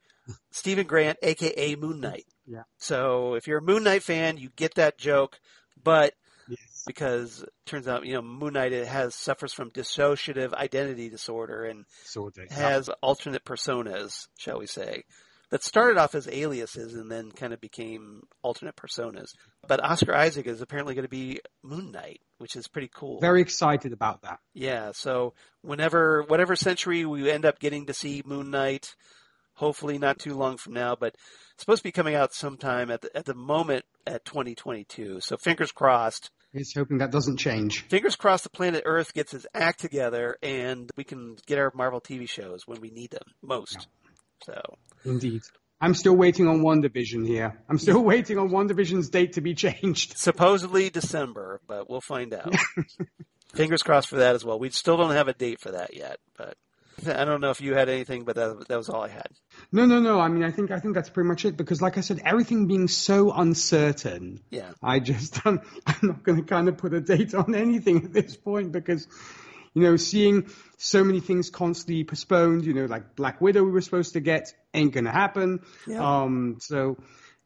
Stephen Grant, a k a. Moon Knight. Yeah. So if you're a Moon Knight fan, you get that joke. But yes. because it turns out, you know, Moon Knight it has suffers from dissociative identity disorder and disorder. has yeah. alternate personas, shall we say. That started off as aliases and then kind of became alternate personas. But Oscar Isaac is apparently going to be Moon Knight, which is pretty cool. Very excited about that. Yeah, so whenever, whatever century we end up getting to see Moon Knight, hopefully not too long from now, but it's supposed to be coming out sometime at the, at the moment at twenty twenty-two. So fingers crossed. He's hoping that doesn't change. Fingers crossed the planet Earth gets its act together and we can get our Marvel T V shows when we need them most. Yeah. So indeed. I'm still waiting on WandaVision here. I'm still waiting on WandaVision's date to be changed. Supposedly December, but we'll find out. Fingers crossed for that as well. We still don't have a date for that yet, but I don't know if you had anything, but that, that was all I had. No, no, no. I mean, I think I think that's pretty much it because, like I said, everything being so uncertain. Yeah. I just I'm, I'm not going to kind of put a date on anything at this point because. You know, seeing so many things constantly postponed, you know, like Black Widow we were supposed to get ain't going to happen. Yeah. Um, so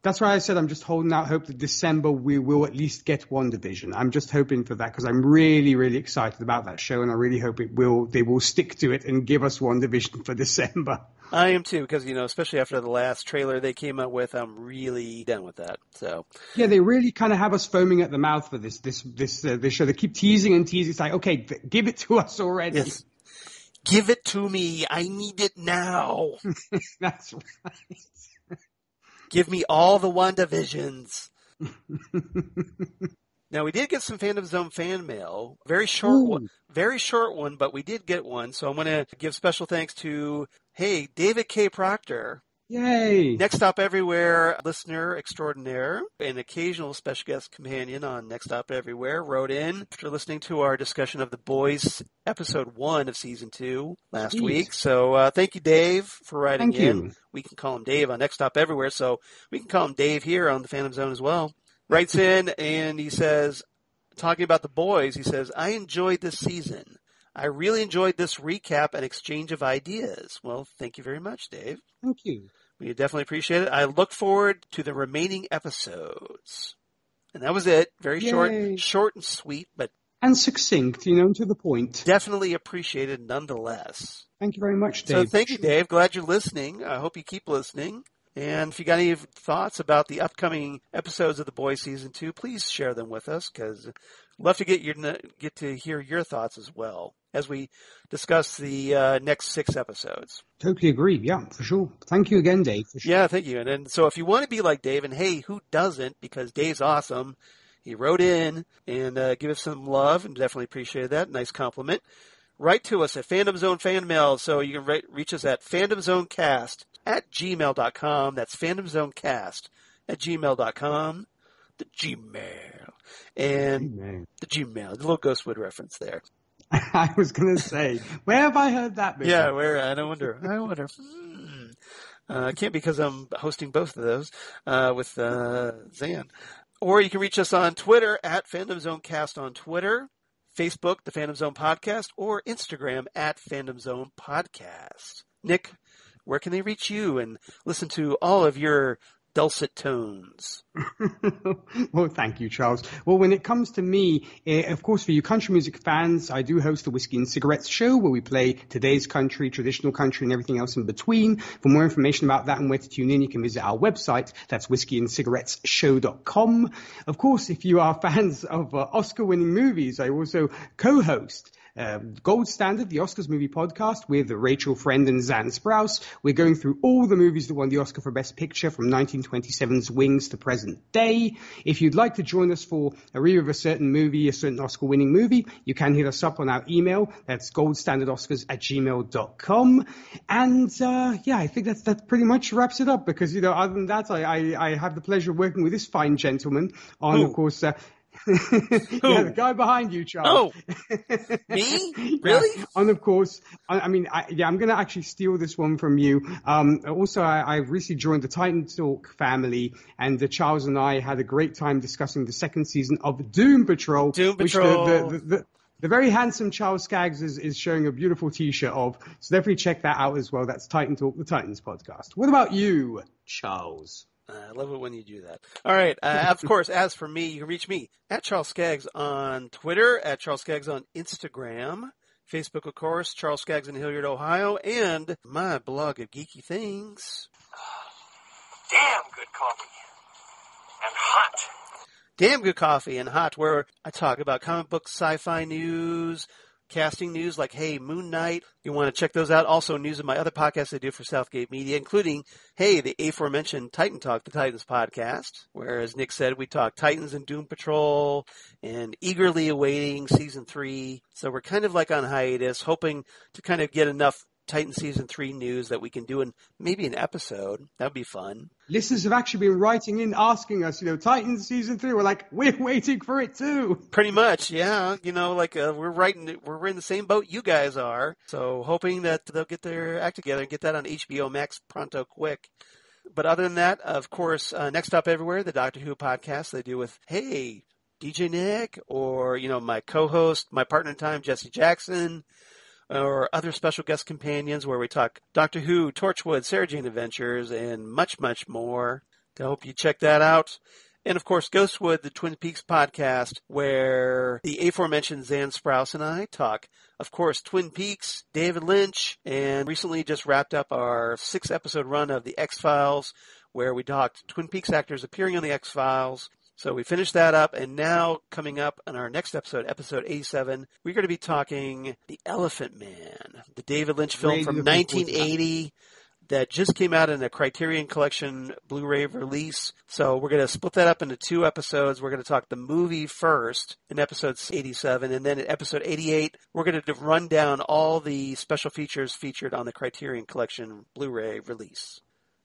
that's why I said I'm just holding out hope that December we will at least get WandaVision. I'm just hoping for that because I'm really, really excited about that show and I really hope it will they will stick to it and give us WandaVision for December. I am too because, you know, especially after the last trailer they came out with, I'm really done with that. So yeah, they really kind of have us foaming at the mouth for this this this uh, this show. They keep teasing and teasing. It's like, okay, th- give it to us already. Yes. Give it to me. I need it now. That's right. Give me all the WandaVisions. Now, we did get some Fandom Zone fan mail. Very short Ooh. one. Very short one, but we did get one. So I'm going to give special thanks to, hey, David K. Proctor. Yay. Next Stop Everywhere listener extraordinaire, an occasional special guest companion on Next Stop Everywhere, wrote in after listening to our discussion of The Boys, episode one of season two last Jeez. week. So uh, thank you, Dave, for writing thank in. You. We can call him Dave on Next Stop Everywhere, so we can call him Dave here on the Fandom Zone as well. Writes in and he says, talking about The Boys, he says, I enjoyed this season. I really enjoyed this recap and exchange of ideas. Well, thank you very much, Dave. Thank you. We definitely appreciate it. I look forward to the remaining episodes. And that was it. Very Yay. short, short and sweet, but. And succinct, you know, to the point. Definitely appreciated nonetheless. Thank you very much, Dave. So thank you, Dave. Glad you're listening. I hope you keep listening. And if you got any thoughts about the upcoming episodes of The Boys Season two, please share them with us because I'd love to get your get to hear your thoughts as well as we discuss the uh, next six episodes. Totally agree. Yeah, for sure. Thank you again, Dave. For sure. Yeah, thank you. And, and so if you want to be like Dave, and hey, who doesn't? Because Dave's awesome. He wrote in and uh, give us some love and definitely appreciate that. Nice compliment. Write to us at Fandom Zone Fan Mail. So you can re- reach us at fandomzonecast at gmail dot com. That's fandomzonecast at gmail dot com. The Gmail. and Gmail. The Gmail, the little Ghostwood reference there. I was going to say, where have I heard that before? Yeah, where? I wonder. I wonder. Hmm. Uh, can't because I'm hosting both of those uh, with uh, Zan. Or you can reach us on Twitter at Fandom Zone Cast on Twitter, Facebook, The Fandom Zone Podcast, or Instagram at Fandom Zone Podcast. Nick, where can they reach you and listen to all of your dulcet tones? Well, thank you, Charles. Well, when it comes to me, eh, of course, for you country music fans, I do host the Whiskey and Cigarettes show where we play today's country, traditional country, and everything else in between. For more information about that and where to tune in, you can visit our website. That's whiskey and cigarettes show dot com. Of course, if you are fans of uh, Oscar-winning movies, I also co-host Uh, Gold Standard, the Oscars movie podcast with Rachel Friend and Zan Sprouse. We're going through all the movies that won the Oscar for Best Picture from nineteen twenty-seven's Wings to present day. If you'd like to join us for a review of a certain movie, a certain Oscar-winning movie, you can hit us up on our email. That's gold standard oscars at gmail dot com. And uh, yeah, I think that's, that pretty much wraps it up because, you know, other than that, I, I, I have the pleasure of working with this fine gentleman on, Ooh. of course... Uh, yeah, the guy behind you, Charles. Oh, me? Really? Yeah. And of course, I, I mean, I, yeah, I'm going to actually steal this one from you. Um, also, I, I've recently joined the Titan Talk family, and uh, Charles and I had a great time discussing the second season of Doom Patrol. Doom Patrol. Which the, the, the, the, the very handsome Charles Skaggs is, is showing a beautiful T-shirt of. So definitely check that out as well. That's Titan Talk, the Titans podcast. What about you, Charles? I love it when you do that. All right. Uh, of course, as for me, you can reach me at Charles Skaggs on Twitter, at Charles Skaggs on Instagram, Facebook, of course, Charles Skaggs in Hilliard, Ohio, and my blog of geeky things. Damn good coffee and hot. Damn good coffee and hot, where I talk about comic books, sci-fi news, casting news like, hey, Moon Knight. You want to check those out. Also, news of my other podcasts I do for Southgate Media, including, hey, the aforementioned Titan Talk, the Titans podcast, where, as Nick said, we talk Titans and Doom Patrol and eagerly awaiting Season three. So we're kind of like on hiatus, hoping to kind of get enough Titan Season three news that we can do in maybe an episode. That would be fun. Listeners have actually been writing in asking us, you know, Titan Season three. We're like, we're waiting for it too. Pretty much, yeah. You know, like uh, we're writing, we're in the same boat you guys are. So hoping that they'll get their act together and get that on H B O Max pronto quick. But other than that, of course, uh, Next Stop Everywhere, the Doctor Who podcast they do with, hey, D J Nick, or, you know, my co-host, my partner in time, Jesse Jackson, or other special guest companions where we talk Doctor Who, Torchwood, Sarah Jane Adventures, and much, much more. I hope you check that out. And, of course, Ghostwood, the Twin Peaks podcast, where the aforementioned Zan Sprouse and I talk, of course, Twin Peaks, David Lynch, and recently just wrapped up our six-episode run of The X-Files, where we talked Twin Peaks actors appearing on The X-Files. So we finished that up, and now coming up on our next episode, episode eighty-seven, we're going to be talking The Elephant Man, the David Lynch film from nineteen eighty that just came out in a Criterion Collection Blu-ray release. So we're going to split that up into two episodes. We're going to talk the movie first in episode eighty-seven, and then in episode eighty-eight, we're going to run down all the special features featured on the Criterion Collection Blu-ray release.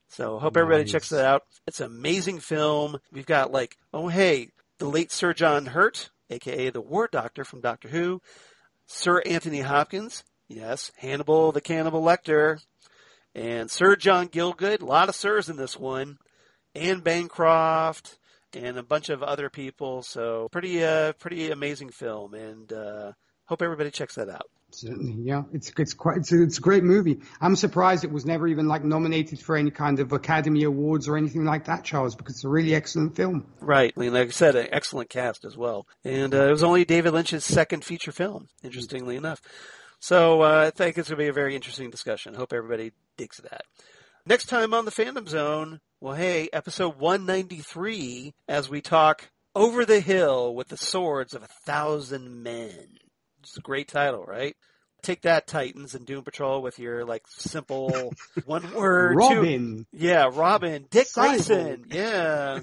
So hope everybody nice. checks that out. It's an amazing film. We've got like, oh, hey, the late Sir John Hurt, a k a the War Doctor from Doctor Who, Sir Anthony Hopkins, yes, Hannibal the Cannibal Lecter, and Sir John Gielgud, a lot of sirs in this one, Anne Bancroft, and a bunch of other people. So pretty uh, pretty amazing film, and uh, hope everybody checks that out. Certainly, yeah. It's it's quite it's a, it's a great movie. I'm surprised it was never even like nominated for any kind of Academy Awards or anything like that, Charles, because it's a really excellent film. Right. I mean, like I said, an excellent cast as well. And uh, it was only David Lynch's second feature film, interestingly enough. So uh, I think it's going to be a very interesting discussion. Hope everybody digs that. Next time on the Fandom Zone, well, hey, episode one ninety-three, as we talk Over the Hill with the Swords of a Thousand Men. It's a great title, right? Take that, Titans and Doom Patrol, with your like simple one word. Robin. Two. Yeah, Robin. Dick Grayson. Yeah.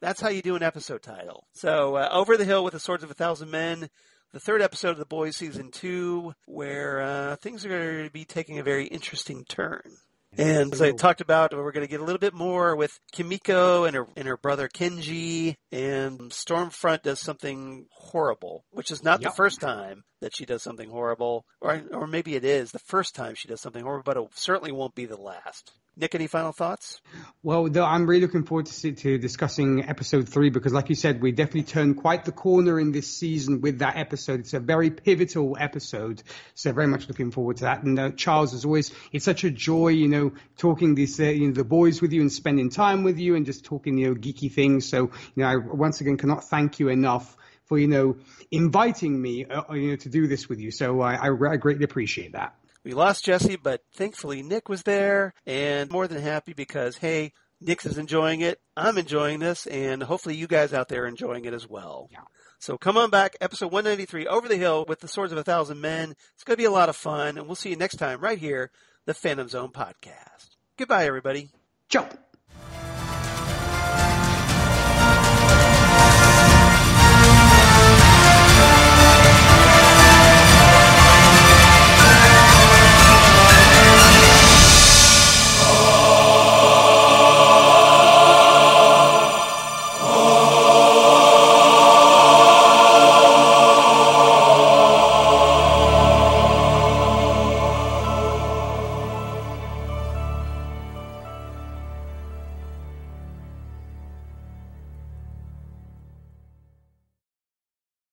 That's how you do an episode title. So uh, Over the Hill with the Swords of a Thousand Men, the third episode of The Boys Season two, where uh, things are going to be taking a very interesting turn. And as I talked about, we're going to get a little bit more with Kimiko and her and her brother Kenji. And Stormfront does something horrible, which is not yep. the first time that she does something horrible. Or or maybe it is the first time she does something horrible, but it certainly won't be the last. Nick, any final thoughts? Well, though, I'm really looking forward to, see, to discussing episode three, because like you said, we definitely turned quite the corner in this season with that episode. It's a very pivotal episode, so very much looking forward to that. And uh, Charles, as always, it's such a joy, you know, talking these, uh, you know, the boys with you and spending time with you and just talking, you know, geeky things. So, you know, I once again cannot thank you enough for, you know, inviting me, uh, you know, to do this with you. So I, I, I greatly appreciate that. We lost Jesse, but thankfully Nick was there, and more than happy because, hey, Nick is enjoying it. I'm enjoying this, and hopefully you guys out there are enjoying it as well. Yeah. So come on back, episode one ninety-three, Over the Hill with the Swords of a Thousand Men. It's going to be a lot of fun, and we'll see you next time right here, the Fandom Zone Podcast. Goodbye, everybody. Jump.